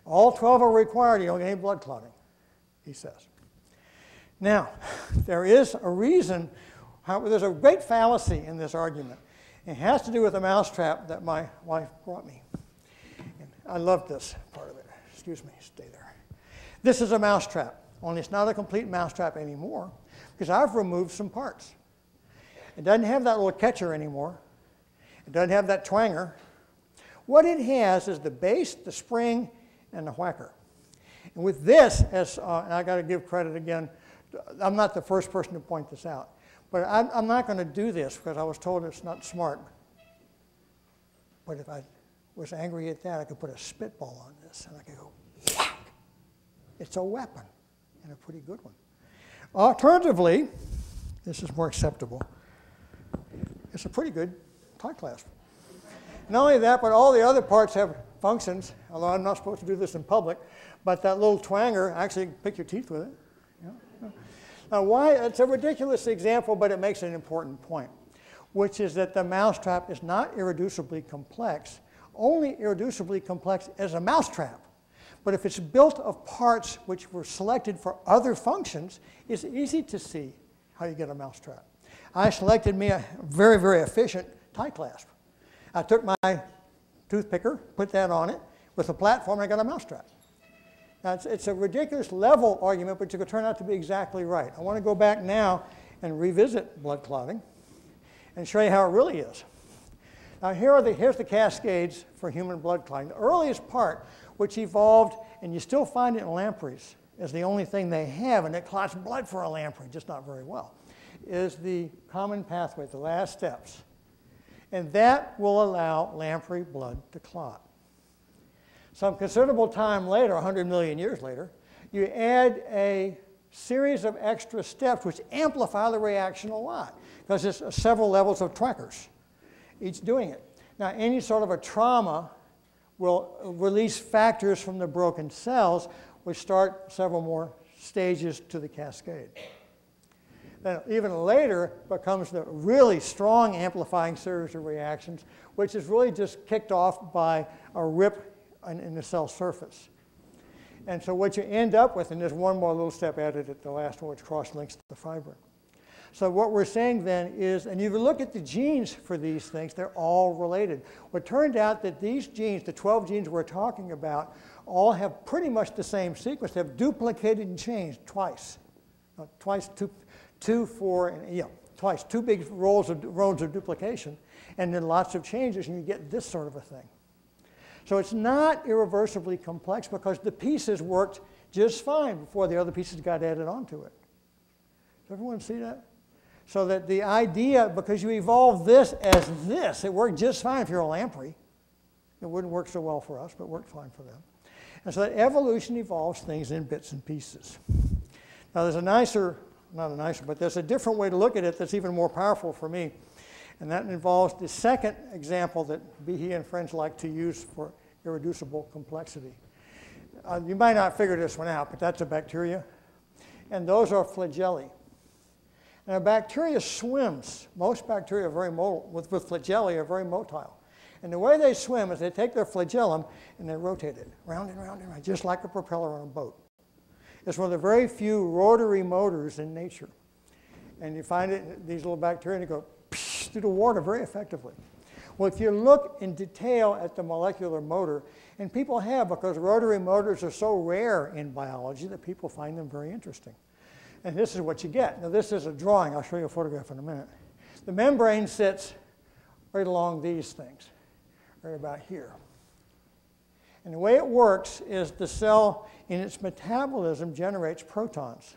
All 12 are required. You don't get any blood clotting, he says. Now, there is a reason. There's a great fallacy in this argument. It has to do with a mousetrap that my wife brought me. And I love this part of it. Excuse me. Stay there. This is a mousetrap, only it's not a complete mousetrap anymore, because I've removed some parts. It doesn't have that little catcher anymore. It doesn't have that twanger. What it has is the base, the spring, and the whacker. And with this, and I got to give credit again, I'm not the first person to point this out, but I'm not going to do this because I was told it's not smart. But if I was angry at that, I could put a spitball on this, and I could go, whack! It's a weapon, and a pretty good one. Alternatively, this is more acceptable. It's a pretty good tie clasp. Not only that, but all the other parts have functions, although I'm not supposed to do this in public, but that little twanger, actually pick your teeth with it. Yeah. Now why, it's a ridiculous example, but it makes an important point, which is that the mousetrap is not irreducibly complex, only irreducibly complex as a mousetrap. But if it's built of parts which were selected for other functions, it's easy to see how you get a mousetrap. I selected me a very, very efficient tie clasp. I took my toothpicker, put that on it with a platform, and I got a mousetrap. Now, it's a ridiculous level argument, but it could turn out to be exactly right. I want to go back now and revisit blood clotting and show you how it really is. Now, here's the cascades for human blood clotting. The earliest part, which evolved, and you still find it in lampreys, is the only thing they have, and it clots blood for a lamprey, just not very well, is the common pathway, the last steps. And that will allow lamprey blood to clot. Some considerable time later, 100 million years later, you add a series of extra steps which amplify the reaction a lot, because there's several levels of trackers, each doing it. Now, any sort of a trauma will release factors from the broken cells, which start several more stages to the cascade. Then even later becomes the really strong amplifying series of reactions, which is really just kicked off by a rip in the cell surface. And so what you end up with, and there's one more little step added at the last one, which cross-links the fibrin. So what we're saying then is, and if you look at the genes for these things, they're all related. Well, it turned out that these genes, the 12 genes we're talking about, all have pretty much the same sequence. They have duplicated and changed twice. Two big rows of duplication, and then lots of changes, and you get this sort of a thing. So it's not irreversibly complex because the pieces worked just fine before the other pieces got added onto it. Does everyone see that? So that the idea, because you evolved this as this, it worked just fine if you're a lamprey. It wouldn't work so well for us, but it worked fine for them. And so that evolution evolves things in bits and pieces. Now there's a nicer, not a nicer, but there's a different way to look at it that's even more powerful for me. And that involves the second example that Behe and friends like to use for irreducible complexity. You might not figure this one out, but that's a bacteria. And those are flagellae. And a bacteria swims. Most bacteria are very motile, with flagellae are very motile. And the way they swim is they take their flagellum and they rotate it round and round, just like a propeller on a boat. It's one of the very few rotary motors in nature. And you find it, these little bacteria, and they go through the water very effectively. Well, if you look in detail at the molecular motor, and people have, because rotary motors are so rare in biology that people find them very interesting. And this is what you get. Now, this is a drawing. I'll show you a photograph in a minute. The membrane sits right along these things, right about here. And the way it works is the cell, in its metabolism, generates protons.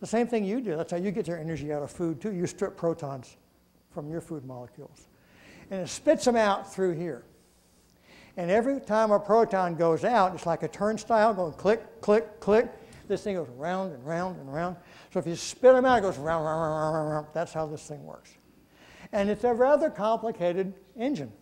The same thing you do. That's how you get your energy out of food, too. You strip protons from your food molecules. And it spits them out through here. And every time a proton goes out, it's like a turnstile going click, click, click. This thing goes round and round and round. So if you spit them out, it goes round, round, round, round, round. That's how this thing works. And it's a rather complicated engine.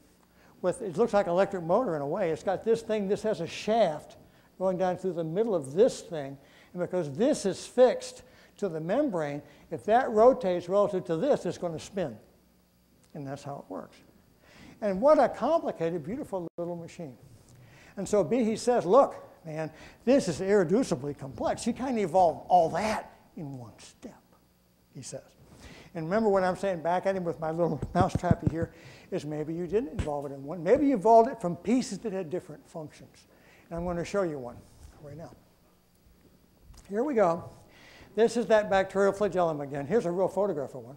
It looks like an electric motor in a way. It's got this thing. This has a shaft going down through the middle of this thing. And because this is fixed to the membrane, if that rotates relative to this, it's going to spin. And that's how it works. And what a complicated, beautiful little machine. And so Behe says, look, man, this is irreducibly complex. You can't evolve all that in one step, he says. And remember what I'm saying back at him with my little mousetrap here is maybe you didn't evolve it in one. Maybe you evolved it from pieces that had different functions. And I'm going to show you one right now. Here we go. This is that bacterial flagellum again. Here's a real photograph of one.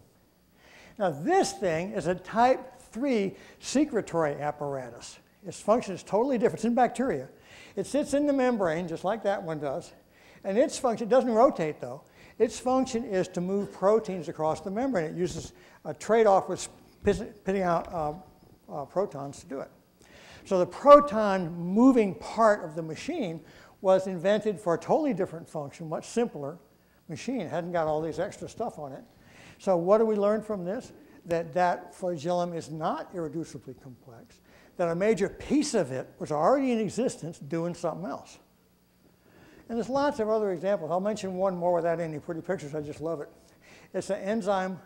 Now, this thing is a type 3 secretory apparatus. Its function is totally different. It's in bacteria. It sits in the membrane, just like that one does. And its function, it doesn't rotate, though. Its function is to move proteins across the membrane. It uses a trade-off with spitting out protons to do it. So the proton-moving part of the machine was invented for a totally different function, much simpler machine. It hadn't got all these extra stuff on it. So what do we learn from this? That flagellum is not irreducibly complex, that a major piece of it was already in existence doing something else. And there's lots of other examples. I'll mention one more without any pretty pictures. I just love it. It's an enzyme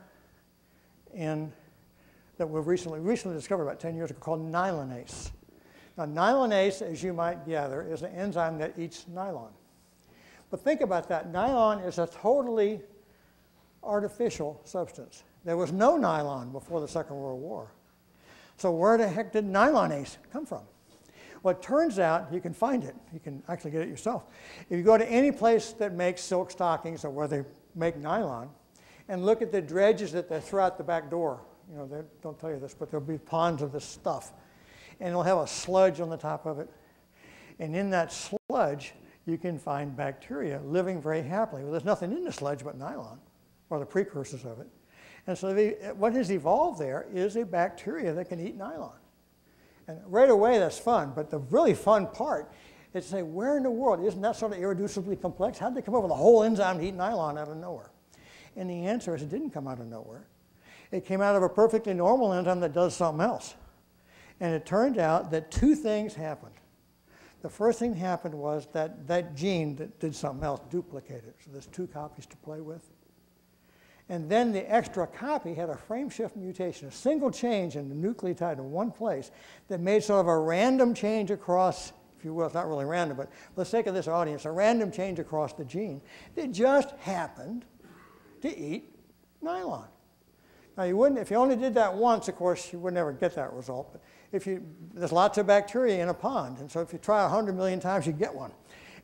that we've recently discovered about 10 years ago called nylonase. Now, nylonase, as you might gather, is an enzyme that eats nylon. But think about that. Nylon is a totally artificial substance. There was no nylon before the Second World War. So where the heck did nylonase come from? Well, it turns out you can find it. You can actually get it yourself. If you go to any place that makes silk stockings or where they make nylon, and look at the dredges that they throw out the back door. You know, they don't tell you this, but there'll be ponds of this stuff. And it'll have a sludge on the top of it. And in that sludge, you can find bacteria living very happily. Well, there's nothing in the sludge but nylon. or the precursors of it. And so what has evolved there is a bacteria that can eat nylon. And right away, that's fun. But the really fun part is to say, where in the world? Isn't that sort of irreducibly complex? How did they come up with a whole enzyme to eat nylon out of nowhere? And the answer is it didn't come out of nowhere. It came out of a perfectly normal enzyme that does something else. And it turned out that two things happened. The first thing happened was that that gene that did something else duplicated. So there's two copies to play with. And then the extra copy had a frame shift mutation, a single change in the nucleotide in one place that made sort of a random change across, if you will, it's not really random, but for the sake of this audience, a random change across the gene that just happened to eat nylon. Now, you wouldn't, if you only did that once, of course, you would never get that result. But if you, there's lots of bacteria in a pond, and so if you try 100 million times, you get one.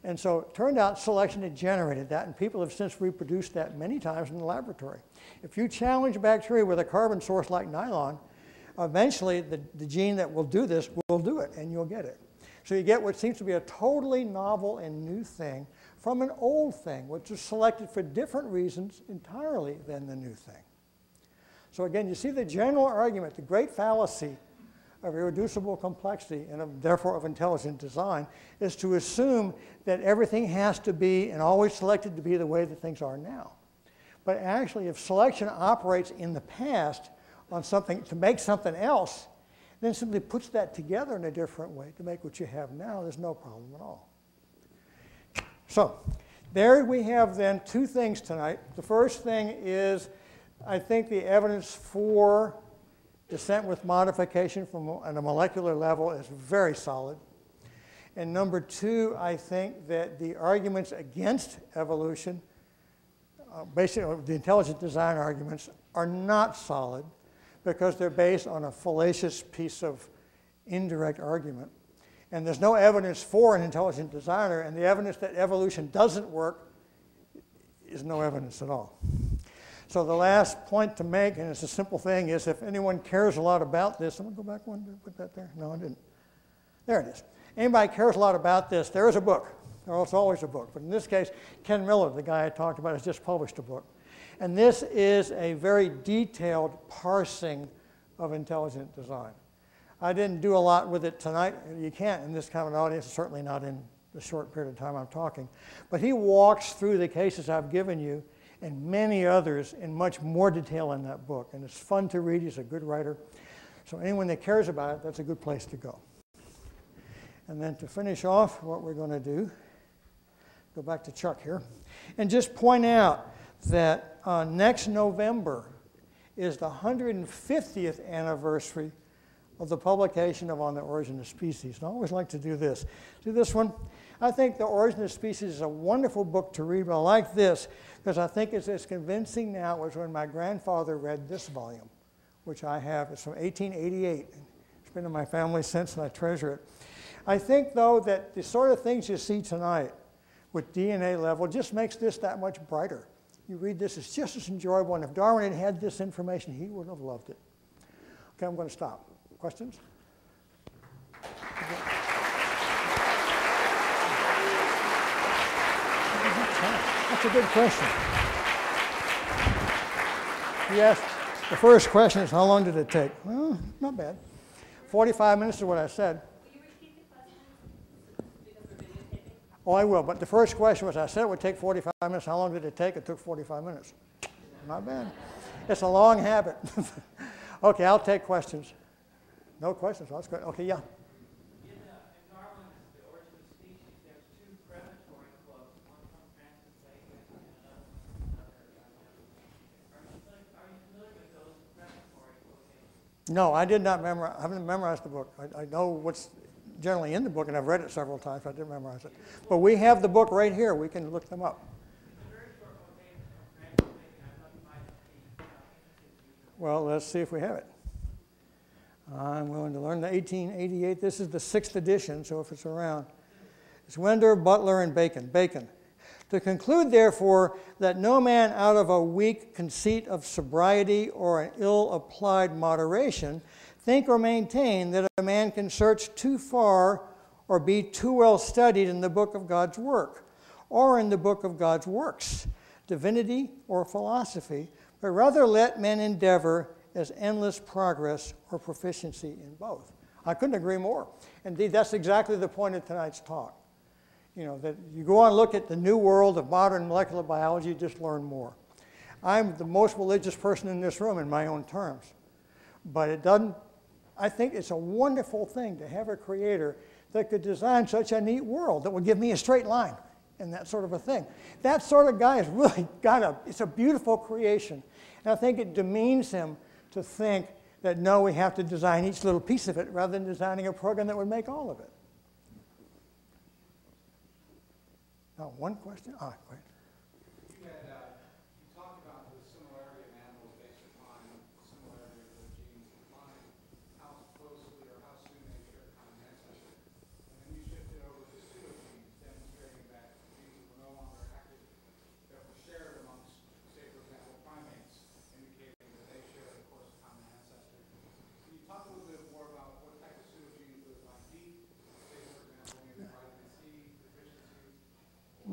And so it turned out selection had generated that, and people have since reproduced that many times in the laboratory. If you challenge bacteria with a carbon source like nylon, eventually the gene that will do this will do it, and you'll get it. So you get what seems to be a totally novel and new thing from an old thing, which is selected for different reasons entirely than the new thing. So again, you see the general argument, the great fallacy of irreducible complexity and therefore of intelligent design is to assume that everything has to be and always selected to be the way that things are now. But actually, if selection operates in the past on something to make something else, then simply puts that together in a different way to make what you have now, there's no problem at all. So there we have then two things tonight. The first thing is, I think, the evidence for descent with modification from at a molecular level is very solid. And number two, I think that the arguments against evolution, basically the intelligent design arguments, are not solid because they're based on a fallacious piece of indirect argument. And there's no evidence for an intelligent designer, and the evidence that evolution doesn't work is no evidence at all. So the last point to make, and it's a simple thing, is if anyone cares a lot about this, I'm going to go back one, put that there. No, I didn't. There it is. Anybody cares a lot about this, there is a book. Or it's always a book. But in this case, Ken Miller, the guy I talked about, has just published a book. And this is a very detailed parsing of intelligent design. I didn't do a lot with it tonight. You can't in this kind of an audience, certainly not in the short period of time I'm talking. But he walks through the cases I've given you and many others in much more detail in that book. And it's fun to read. He's a good writer. So anyone that cares about it, that's a good place to go. And then to finish off, what we're going to do, go back to Chuck here, and just point out that next November is the 150th anniversary of the publication of On the Origin of Species. And I always like to do this. See this one? I think The Origin of Species is a wonderful book to read, but I like this because I think it's as convincing now as when my grandfather read this volume, which I have. It's from 1888. It's been in my family since, and I treasure it. I think, though, that the sort of things you see tonight with DNA level just makes this that much brighter. You read this, it's just as enjoyable, and if Darwin had had this information, he would have loved it. Okay, I'm going to stop. Questions? That's a good question. Yes, the first question is, how long did it take? Well, not bad. 45 minutes is what I said. Will you repeat the question? Oh, I will. But the first question was, I said it would take 45 minutes. How long did it take? It took 45 minutes. Not bad. It's a long habit. OK, I'll take questions. No questions. Well, that's good. OK, yeah. No, I did not memorize. I haven't memorized the book. I know what's generally in the book, and I've read it several times. But I didn't memorize it. But we have the book right here. We can look them up. Well, let's see if we have it. I'm willing to learn. The 1888. This is the 6th edition, so if it's around, it's Winder, Butler, and Bacon. Bacon. To conclude, therefore, that no man out of a weak conceit of sobriety or an ill-applied moderation think or maintain that a man can search too far or be too well studied in the book of God's work or in the book of God's works, divinity, or philosophy, but rather let men endeavor as endless progress or proficiency in both. I couldn't agree more. Indeed, that's exactly the point of tonight's talk. You know, that you go and look at the new world of modern molecular biology, you just learn more. I'm the most religious person in this room in my own terms, but it doesn't, I think it's a wonderful thing to have a creator that could design such a neat world that would give me a straight line and that sort of a thing. That sort of guy has really got a, it's a beautiful creation. And I think it demeans him to think that, no, we have to design each little piece of it rather than designing a program that would make all of it. Now, one question? Ah, go ahead.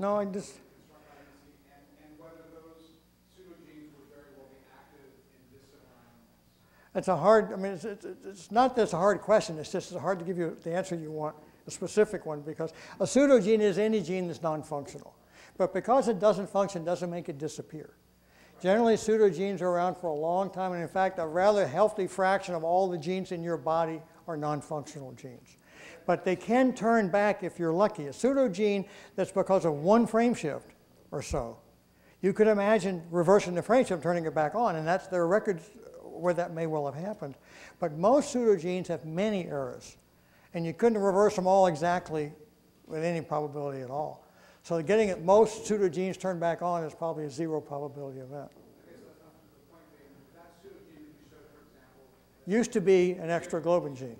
No, I just. And whether those pseudogenes would very well be active in dissimilar animals. It's a hard, I mean, it's not that it's a hard question, it's just it's hard to give you the answer you want, a specific one, because a pseudogene is any gene that's non-functional. But because it doesn't function, doesn't make it disappear. Right. Generally, pseudogenes are around for a long time, and in fact, a rather healthy fraction of all the genes in your body are non-functional genes. But they can turn back if you're lucky. A pseudogene that's because of one frame shift or so. You could imagine reversing the frame shift, turning it back on, and that's there are records where that may well have happened. But most pseudogenes have many errors, and you couldn't reverse them all exactly with any probability at all. So getting at most pseudogenes turned back on is probably a zero probability event. Used to be an extraglobin gene.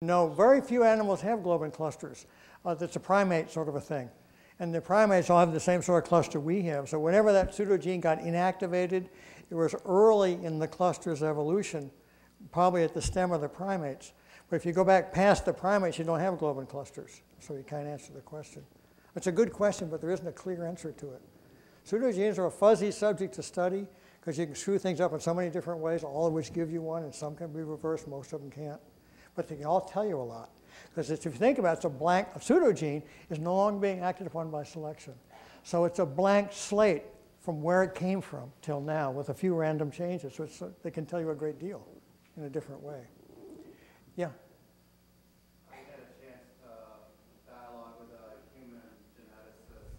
No, very few animals have globin clusters. That's a primate sort of a thing. And the primates all have the same sort of cluster we have. So whenever that pseudogene got inactivated, it was early in the cluster's evolution, probably at the stem of the primates. But if you go back past the primates, you don't have globin clusters. So you can't answer the question. It's a good question, but there isn't a clear answer to it. Pseudogenes are a fuzzy subject to study because you can screw things up in so many different ways, all of which give you one, and some can be reversed, most of them can't. But they can all tell you a lot. Because if you think about it, it's a blank, a pseudogene is no longer being acted upon by selection. So it's a blank slate from where it came from till now with a few random changes. So it's, they can tell you a great deal in a different way. Yeah? I had a chance to dialogue with a human geneticist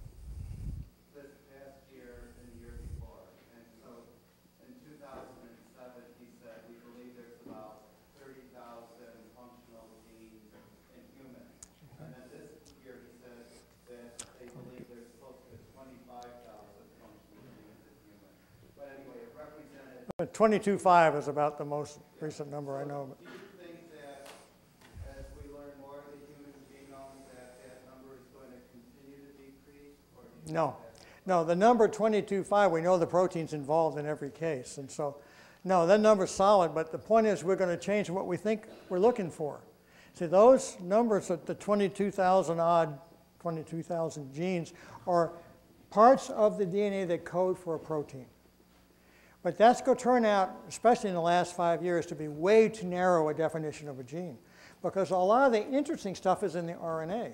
this past year and the year before. And so in 2007, he said, we believe there's about 30,000 functional genes in humans. And then this year he said that they believe there's close to 25,000 functional genes in humans. But anyway, it represented... 22.5 is about the most recent number I know. Do you think that as we learn more of the human genome that that number is going to continue to decrease? Or do you no. No, the number 22.5, we know the proteins involved in every case. And so... No, that number's solid, but the point is we're going to change what we think we're looking for. See, those numbers at the 22,000 genes are parts of the DNA that code for a protein. But that's going to turn out, especially in the last 5 years, to be way too narrow a definition of a gene, because a lot of the interesting stuff is in the RNA,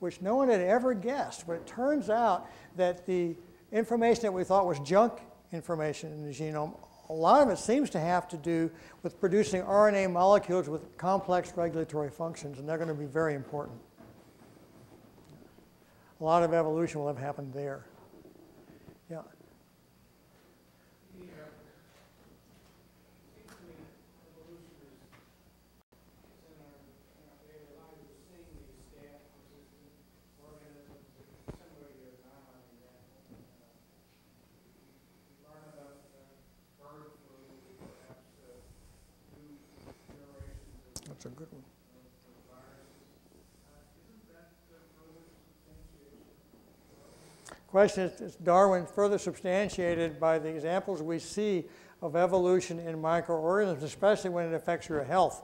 which no one had ever guessed. But it turns out that the information that we thought was junk information in the genome, a lot of it seems to have to do with producing RNA molecules with complex regulatory functions, and they're going to be very important. A lot of evolution will have happened there. Yeah. That's a good one. Question is Darwin further substantiated by the examples we see of evolution in microorganisms, especially when it affects your health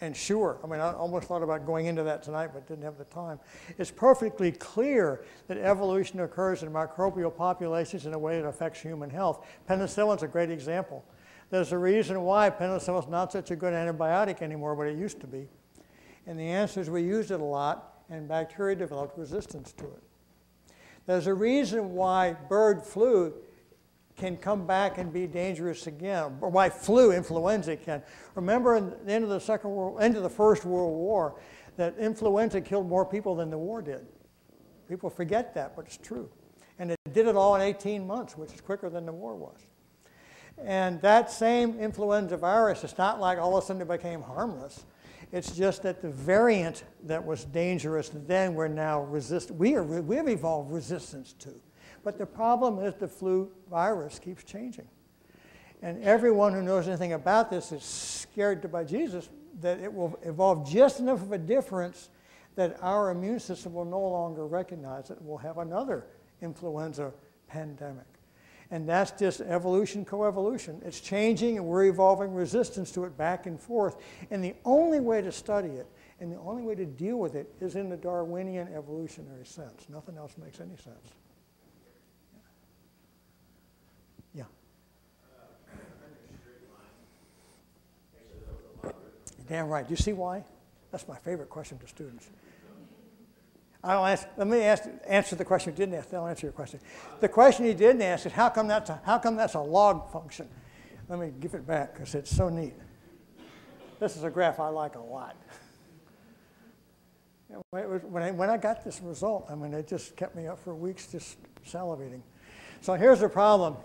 and sure. I mean, I almost thought about going into that tonight, but didn't have the time. It's perfectly clear that evolution occurs in microbial populations in a way that affects human health. Penicillin's a great example. There's a reason why penicillin's not such a good antibiotic anymore, but it used to be. And the answer is we used it a lot, and bacteria developed resistance to it. There's a reason why bird flu can come back and be dangerous again, or why flu, influenza can. Remember at the end of the First World War, that influenza killed more people than the war did. People forget that, but it's true. And it did it all in 18 months, which is quicker than the war was. And that same influenza virus, it's not like all of a sudden it became harmless. It's just that the variant that was dangerous then we're now resistant. We have evolved resistance to. But the problem is the flu virus keeps changing. And everyone who knows anything about this is scared by Jesus that it will evolve just enough of a difference that our immune system will no longer recognize it. We'll have another influenza pandemic. And that's just evolution, coevolution. It's changing, and we're evolving resistance to it back and forth. And the only way to study it and the only way to deal with it is in the Darwinian evolutionary sense. Nothing else makes any sense. Yeah? Damn right. Do you see why? That's my favorite question to students. Let me answer the question you didn't ask, then I'll answer your question. The question you didn't ask is, how come that's a log function? Let me give it back, because it's so neat. This is a graph I like a lot. When I got this result, I mean, it just kept me up for weeks just salivating. So here's the problem.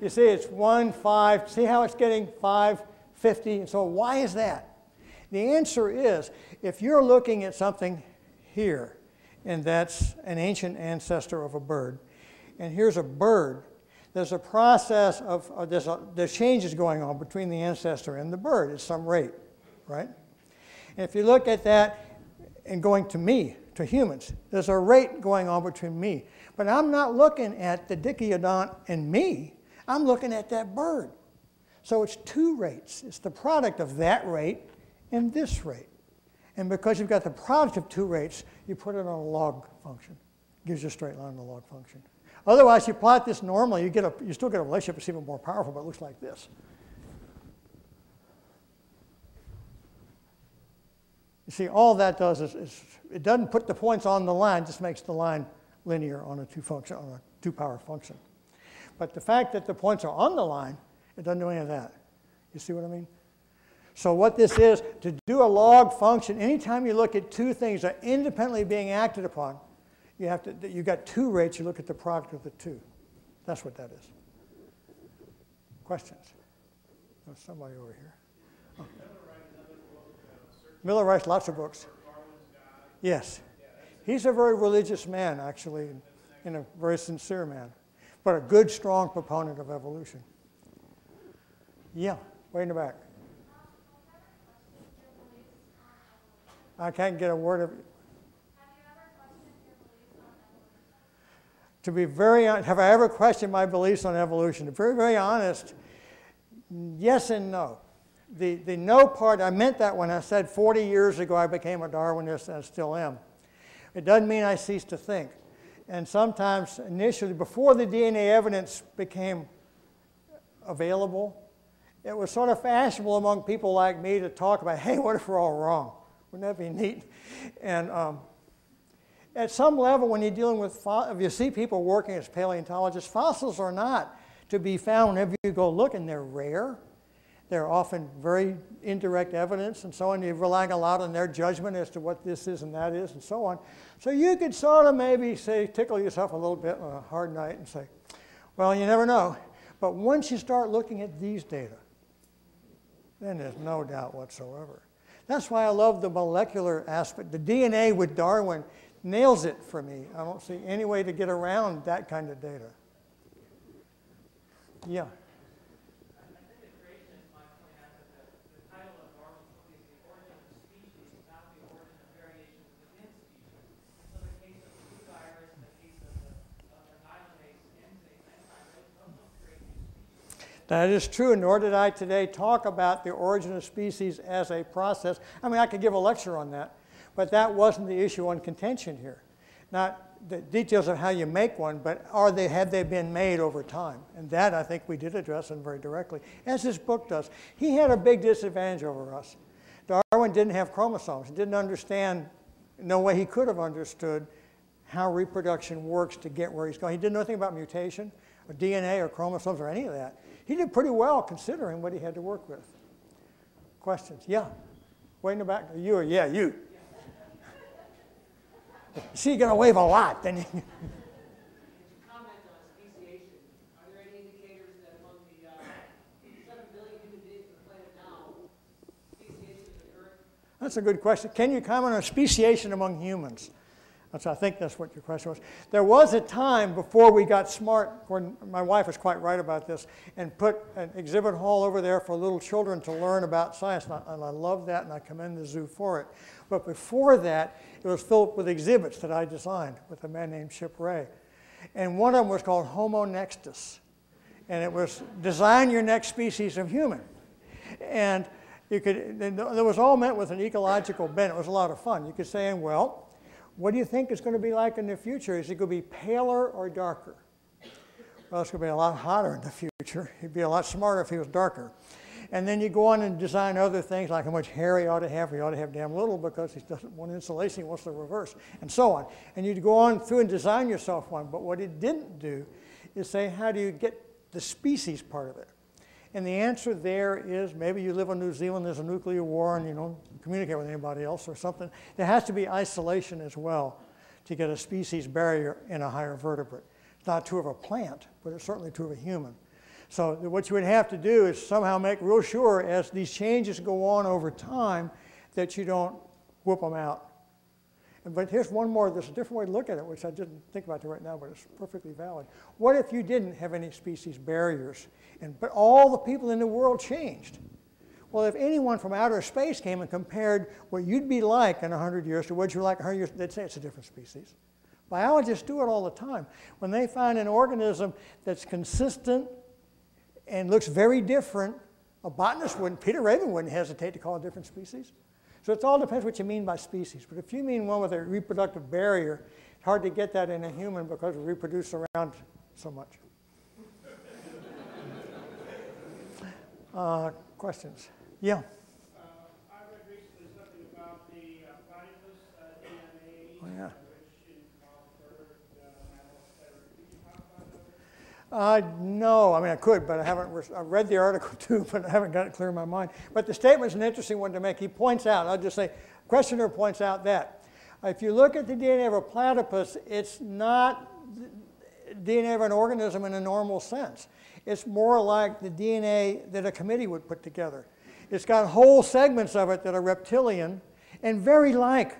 You see, it's 1, 5, see how it's getting 5, 50, and so why is that? The answer is, if you're looking at something here, and that's an ancient ancestor of a bird. And here's a bird. There's a process of, there's changes going on between the ancestor and the bird at some rate, right? And if you look at that and going to me, to humans, there's a rate going on between me. But I'm not looking at the Dichiodont and me. I'm looking at that bird. So it's two rates. It's the product of that rate and this rate. And because you've got the product of two rates, you put it on a log function. It gives you a straight line on the log function. Otherwise, you plot this normally, you still get a relationship that's even more powerful, but it looks like this. You see, all that does is it doesn't put the points on the line, it just makes the line linear on a two-power function. But the fact that the points are on the line, it doesn't do any of that. You see what I mean? So what this is, to do a log function, anytime you look at two things that are independently being acted upon, you've got two rates, you look at the product of the two. That's what that is. Questions? There's somebody over here. Oh. Miller writes lots of books. Yes. He's a very religious man, actually, and a very sincere man, but a good, strong proponent of evolution. Yeah, way in the back. I can't get a word of it. Have you ever questioned your beliefs on evolution? To be very honest, have I ever questioned my beliefs on evolution? To be very, very honest, yes and no. The no part, I meant that when I said 40 years ago I became a Darwinist, and I still am. It doesn't mean I ceased to think. And sometimes initially, before the DNA evidence became available, it was sort of fashionable among people like me to talk about, hey, what if we're all wrong? Wouldn't that be neat? And at some level, when you're dealing with, if you see people working as paleontologists, fossils are not to be found whenever you go looking. They're rare. They're often very indirect evidence and so on. You're relying a lot on their judgment as to what this is and that is and so on. So you could sort of maybe say, tickle yourself a little bit on a hard night and say, well, you never know. But once you start looking at these data, then there's no doubt whatsoever. That's why I love the molecular aspect. The DNA with Darwin nails it for me. I don't see any way to get around that kind of data. Yeah? I think the creationist might point out that the title of Darwin's book is The Origin of Species, not the origin of variations within species. So the case of the flu virus, the case of the nylonase enzyme, that's not really the creation of species. That is true, nor did I today talk about the origin of species as a process. I mean, I could give a lecture on that, but that wasn't the issue on contention here. Not the details of how you make one, but have they been made over time? And that, I think, we did address them very directly, as this book does. He had a big disadvantage over us. Darwin didn't have chromosomes. He didn't understand, no way he could have understood how reproduction works to get where he's going. He didn't know anything about mutation, or DNA, or chromosomes, or any of that. He did pretty well considering what he had to work with. Questions? Yeah? Way in the back? You or yeah, you. See, you're going to wave a lot. Then you comment on speciation. Are there any indicators that among the 7 billion human beings on the planet now, speciation is occurring? That's a good question. Can you comment on speciation among humans? That's, I think that's what your question was. There was a time before we got smart, when my wife was quite right about this, and put an exhibit hall over there for little children to learn about science. And I love that, and I commend the zoo for it. But before that, it was filled with exhibits that I designed with a man named Chip Ray. And one of them was called Homo Erectus. And it was design your next species of human. And you could, and it was all meant with an ecological bent. It was a lot of fun. You could say, well, what do you think it's going to be like in the future? Is it going to be paler or darker? Well, it's going to be a lot hotter in the future. He'd be a lot smarter if he was darker. And then you go on and design other things, like how much hair he ought to have. He ought to have damn little because he doesn't want insulation. He wants the reverse, and so on. And you'd go on through and design yourself one. But what it didn't do is say, how do you get the species part of it? And the answer there is maybe you live in New Zealand, there's a nuclear war, and you don't communicate with anybody else or something. There has to be isolation as well to get a species barrier in a higher vertebrate. It's not true of a plant, but it's certainly true of a human. So what you would have to do is somehow make real sure as these changes go on over time that you don't whoop them out. But here's one more. There's a different way to look at it, which I didn't think about right now, but it's perfectly valid. What if you didn't have any species barriers, but all the people in the world changed? Well, if anyone from outer space came and compared what you'd be like in 100 years to what you were like in 100 years, they'd say it's a different species. Biologists do it all the time. When they find an organism that's consistent and looks very different, a botanist wouldn't, Peter Raven wouldn't hesitate to call it a different species. So it all depends what you mean by species. But if you mean one with a reproductive barrier, it's hard to get that in a human because we reproduce around so much. Questions? Yeah? I read recently something about the platypus DNA, oh, yeah, which involved bird animals. Did you talk about that? No. I mean, I could, but I haven't. I read the article, too, but I haven't got it clear in my mind. But the statement's an interesting one to make. He points out, I'll just say, questioner points out that if you look at the DNA of a platypus, it's not DNA of an organism in a normal sense. It's more like the DNA that a committee would put together. It's got whole segments of it that are reptilian and very like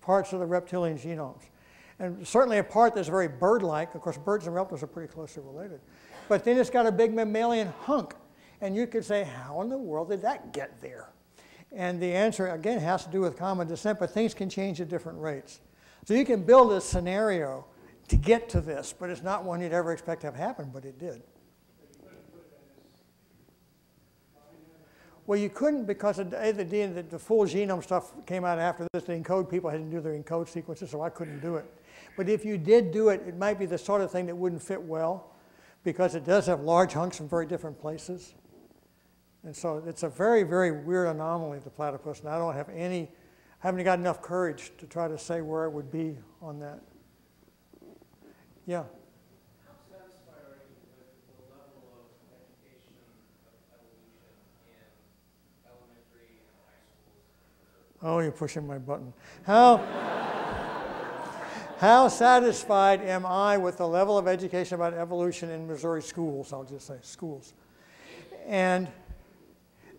parts of the reptilian genomes. And certainly a part that's very bird-like. Of course, birds and reptiles are pretty closely related. But then it's got a big mammalian hunk. And you could say, how in the world did that get there? And the answer, again, has to do with common descent, but things can change at different rates. So you can build a scenario to get to this, but it's not one you'd ever expect to have happen, but it did. Well, you couldn't because of the full genome stuff came out after this. The ENCODE people had to do their ENCODE sequences, so I couldn't do it. But if you did do it, it might be the sort of thing that wouldn't fit well because it does have large hunks from very different places. And so it's a very, very weird anomaly of the platypus, and I don't have any, I haven't got enough courage to try to say where it would be on that. Yeah? Oh, you're pushing my button. How satisfied am I with the level of education about evolution in Missouri schools? I'll just say schools. And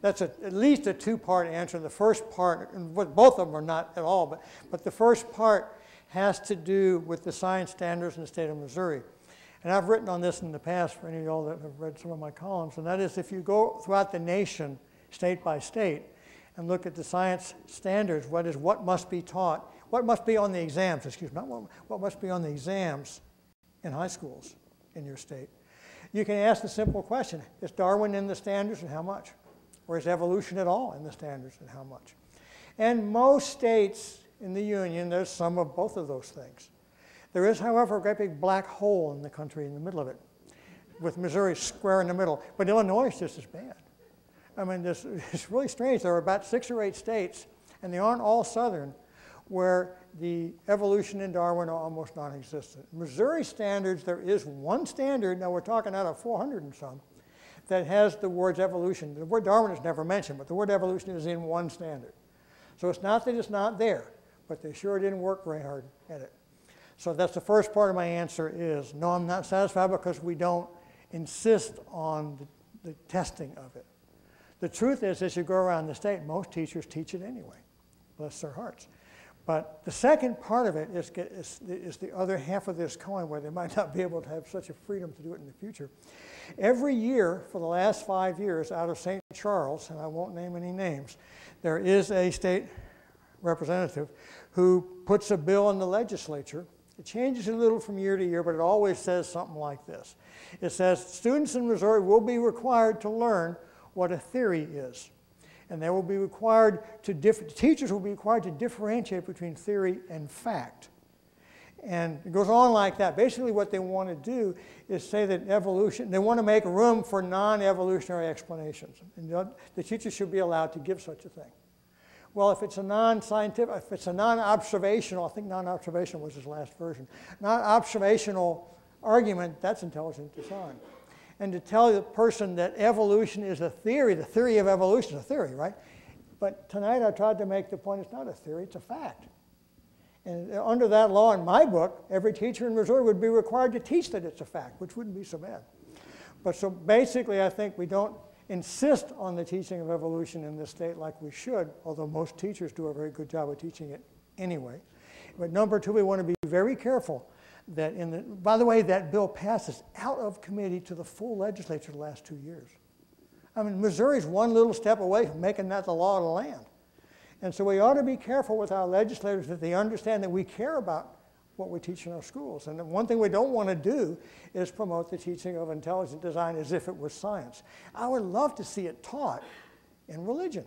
that's at least a two-part answer. The first part, and both of them are not at all, but the first part has to do with the science standards in the state of Missouri. And I've written on this in the past for any of y'all that have read some of my columns, and that is if you go throughout the nation, state by state, and look at the science standards, what must be taught, what must be on the exams, excuse me, not what must be on the exams in high schools in your state. You can ask the simple question, is Darwin in the standards and how much? Or is evolution at all in the standards and how much? And most states in the Union, there's some of both of those things. There is, however, a great big black hole in the country in the middle of it, with Missouri square in the middle. But Illinois is just as bad. I mean, this, it's really strange. There are about 6 or 8 states, and they aren't all southern, where the evolution in Darwin are almost non-existent. Missouri standards, there is one standard, now we're talking out of 400 and some, that has the words evolution. The word Darwin is never mentioned, but the word evolution is in one standard. So it's not that it's not there, but they sure didn't work very hard at it. So that's the first part of my answer is, no, I'm not satisfied because we don't insist on the testing of it. The truth is, as you go around the state, most teachers teach it anyway, bless their hearts. But the second part of it is the other half of this coin where they might not be able to have such a freedom to do it in the future. Every year for the last 5 years out of St. Charles, and I won't name any names, there is a state representative who puts a bill in the legislature. It changes a little from year to year, but it always says something like this. It says, students in Missouri will be required to learn what a theory is. And they will be required to, teachers will be required to differentiate between theory and fact. And it goes on like that. Basically what they want to do is say that evolution, they want to make room for non-evolutionary explanations. And the teachers should be allowed to give such a thing. Well, if it's a non-scientific, if it's a non-observational, I think non-observational was his last version, non-observational argument, that's intelligent design. And to tell the person that evolution is a theory, the theory of evolution is a theory, right? But tonight I tried to make the point it's not a theory, it's a fact. And under that law in my book, every teacher in Missouri would be required to teach that it's a fact, which wouldn't be so bad. But so basically I think we don't insist on the teaching of evolution in this state like we should, although most teachers do a very good job of teaching it anyway. But number 2, we want to be very careful that in the, by the way, that bill passes out of committee to the full legislature the last 2 years. I mean, Missouri's one little step away from making that the law of the land. And so we ought to be careful with our legislators that they understand that we care about what we teach in our schools. And one thing we don't want to do is promote the teaching of intelligent design as if it was science. I would love to see it taught in religion,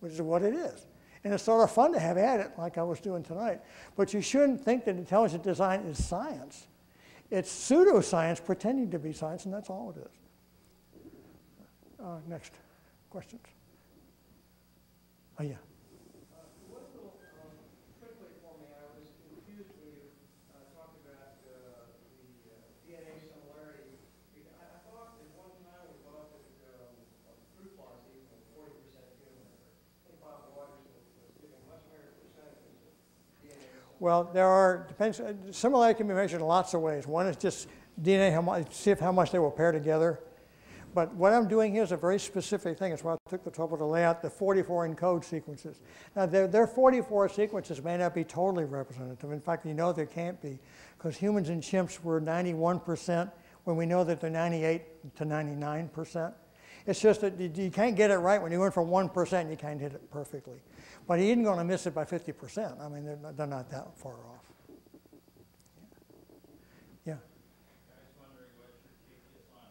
which is what it is. And it's sort of fun to have at it, like I was doing tonight. But you shouldn't think that intelligent design is science. It's pseudoscience pretending to be science, and that's all it is. Next. Questions? Oh, yeah. Well, there are, depends, similarity can be measured in lots of ways. One is just DNA, how much, see if how much they will pair together. But what I'm doing here is a very specific thing. That's why I took the trouble to lay out the 44 ENCODE sequences. Now, their 44 sequences may not be totally representative. In fact, you know they can't be, because humans and chimps were 91% when we know that they're 98 to 99%. It's just that you can't get it right. When you went from 1%, you can't hit it perfectly. But he isn't going to miss it by 50%. I mean, they're not that far off. Yeah? I was wondering what your take is on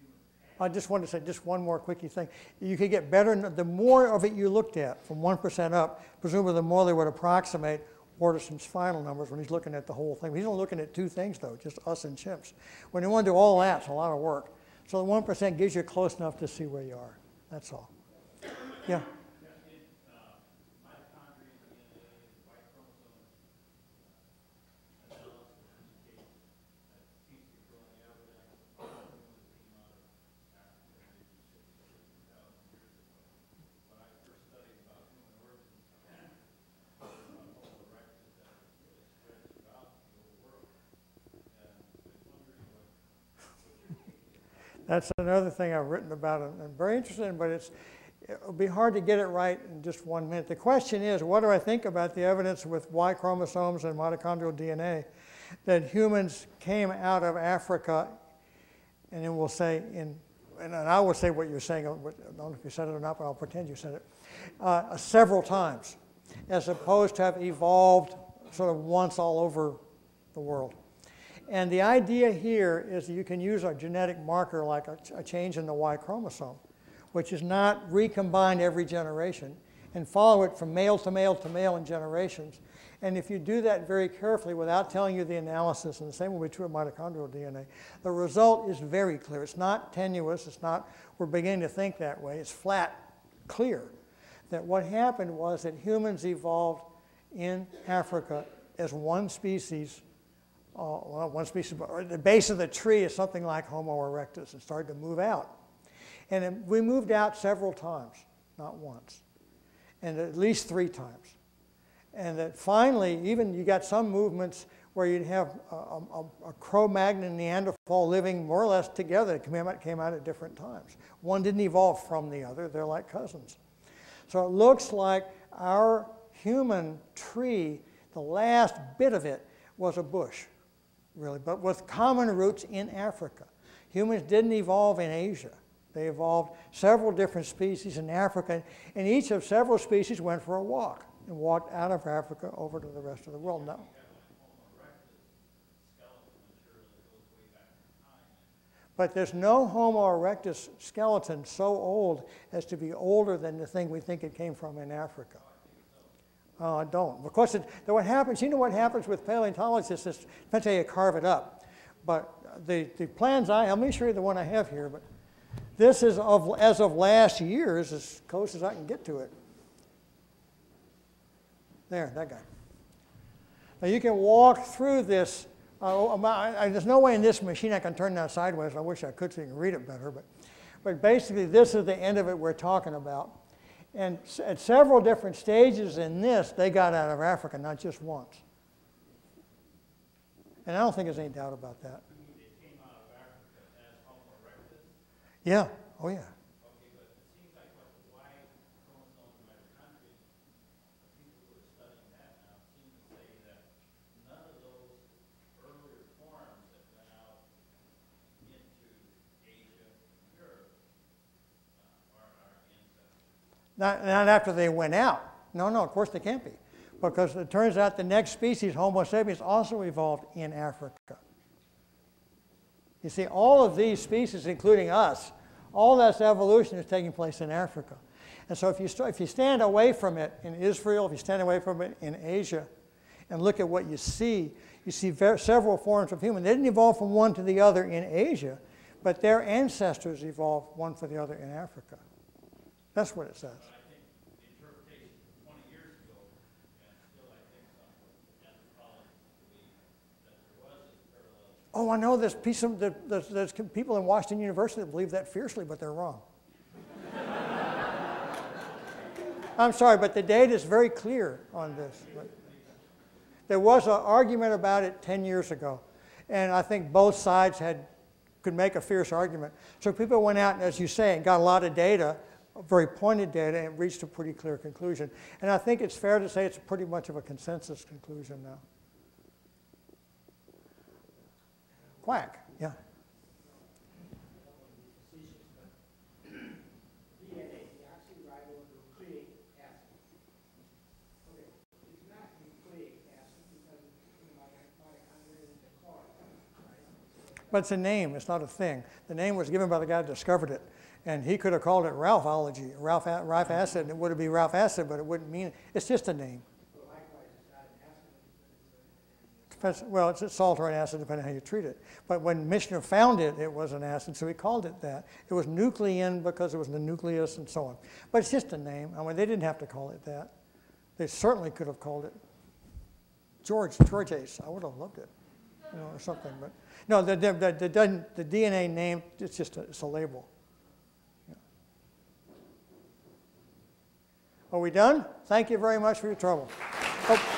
human. I just wanted to say just one more quickie thing. You could get better. The more of it you looked at, from 1% up, presumably the more they would approximate Waterson's final numbers when he's looking at the whole thing. He's only looking at 2 things, though, just us and chimps. When you want to do all that, it's a lot of work. So the 1% gives you close enough to see where you are. That's all. Yeah? That's another thing I've written about and I'm very interested in, but it'll be hard to get it right in just 1 minute. The question is, what do I think about the evidence with Y chromosomes and mitochondrial DNA that humans came out of Africa, and then we'll say, and I will say what you're saying, I don't know if you said it or not, but I'll pretend you said it, several times, as opposed to have evolved sort of once all over the world. And the idea here is that you can use a genetic marker like a change in the Y chromosome, which is not recombined every generation, and follow it from male to male to male in generations. And if you do that very carefully without telling you the analysis, and the same will be true of mitochondrial DNA, the result is very clear. It's not tenuous. It's not, we're beginning to think that way. It's flat, clear, that what happened was that humans evolved in Africa as one species. Well, one species, but the base of the tree is something like Homo erectus and started to move out. And it, we moved out several times, not once, and at least 3 times. And that finally, even you got some movements where you'd have a Cro-Magnon Neanderthal living more or less together. It came out at different times. One didn't evolve from the other. They're like cousins. So it looks like our human tree, the last bit of it, was a bush, really, but with common roots in Africa. Humans didn't evolve in Asia. They evolved several different species in Africa, and each of several species went for a walk and walked out of Africa over to the rest of the world. No. But there's no Homo erectus skeleton so old as to be older than the thing we think it came from in Africa. Don't. Of course, what happens, you know what happens with paleontologists is, depends how you carve it up. But the plans let me show you the one I have here, but this is as of last year, is as close as I can get to it. There, that guy. Now you can walk through this. There's no way in this machine I can turn that sideways. I wish I could so you can read it better. But basically, this is the end of it we're talking about. And at several different stages in this, they got out of Africa, not just once. And I don't think there's any doubt about that. It came out of Africa as Homo erectus? Yeah. Oh, yeah. Okay, but it seems like what the Y chromosome in other countries, the people who are studying that now seem to say that none of those earlier forms that went out into Asia and Europe are our ancestors. Not after they went out. No, no, of course they can't be. Because it turns out the next species, Homo sapiens, also evolved in Africa. You see, all of these species, including us, all this evolution is taking place in Africa. And so if you stand away from it in Israel, if you stand away from it in Asia, and look at what you see several forms of human. They didn't evolve from one to the other in Asia, but their ancestors evolved one for the other in Africa. That's what it says. Oh, I know there's, there's people in Washington University that believe that fiercely, but they're wrong. I'm sorry, but the data is very clear on this. But there was an argument about it 10 years ago, and I think both sides could make a fierce argument. So people went out, as you say, and got a lot of data, very pointed data, and reached a pretty clear conclusion. And I think it's fair to say it's pretty much of a consensus conclusion now. Quack, yeah. DNA, the oxyribonucleic acid. Okay, it's not nucleic acid because mitochondria is a car, right? But it's a name, it's not a thing. The name was given by the guy who discovered it. And he could have called it Ralphology, Ralph acid, and it would have been Ralph acid, but it wouldn't mean it. It's just a name. Well, it's a salt or an acid, depending on how you treat it. But when Michener found it, it was an acid, so he called it that. It was nuclein because it was in the nucleus and so on. But it's just a name. I mean, they didn't have to call it that. They certainly could have called it George Ace. I would have loved it, you know, or something. But no, the DNA name, it's just it's a label. Yeah. Are we done? Thank you very much for your trouble. Oh.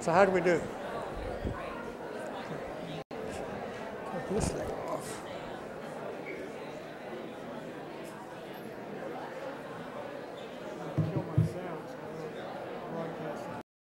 So how do we do?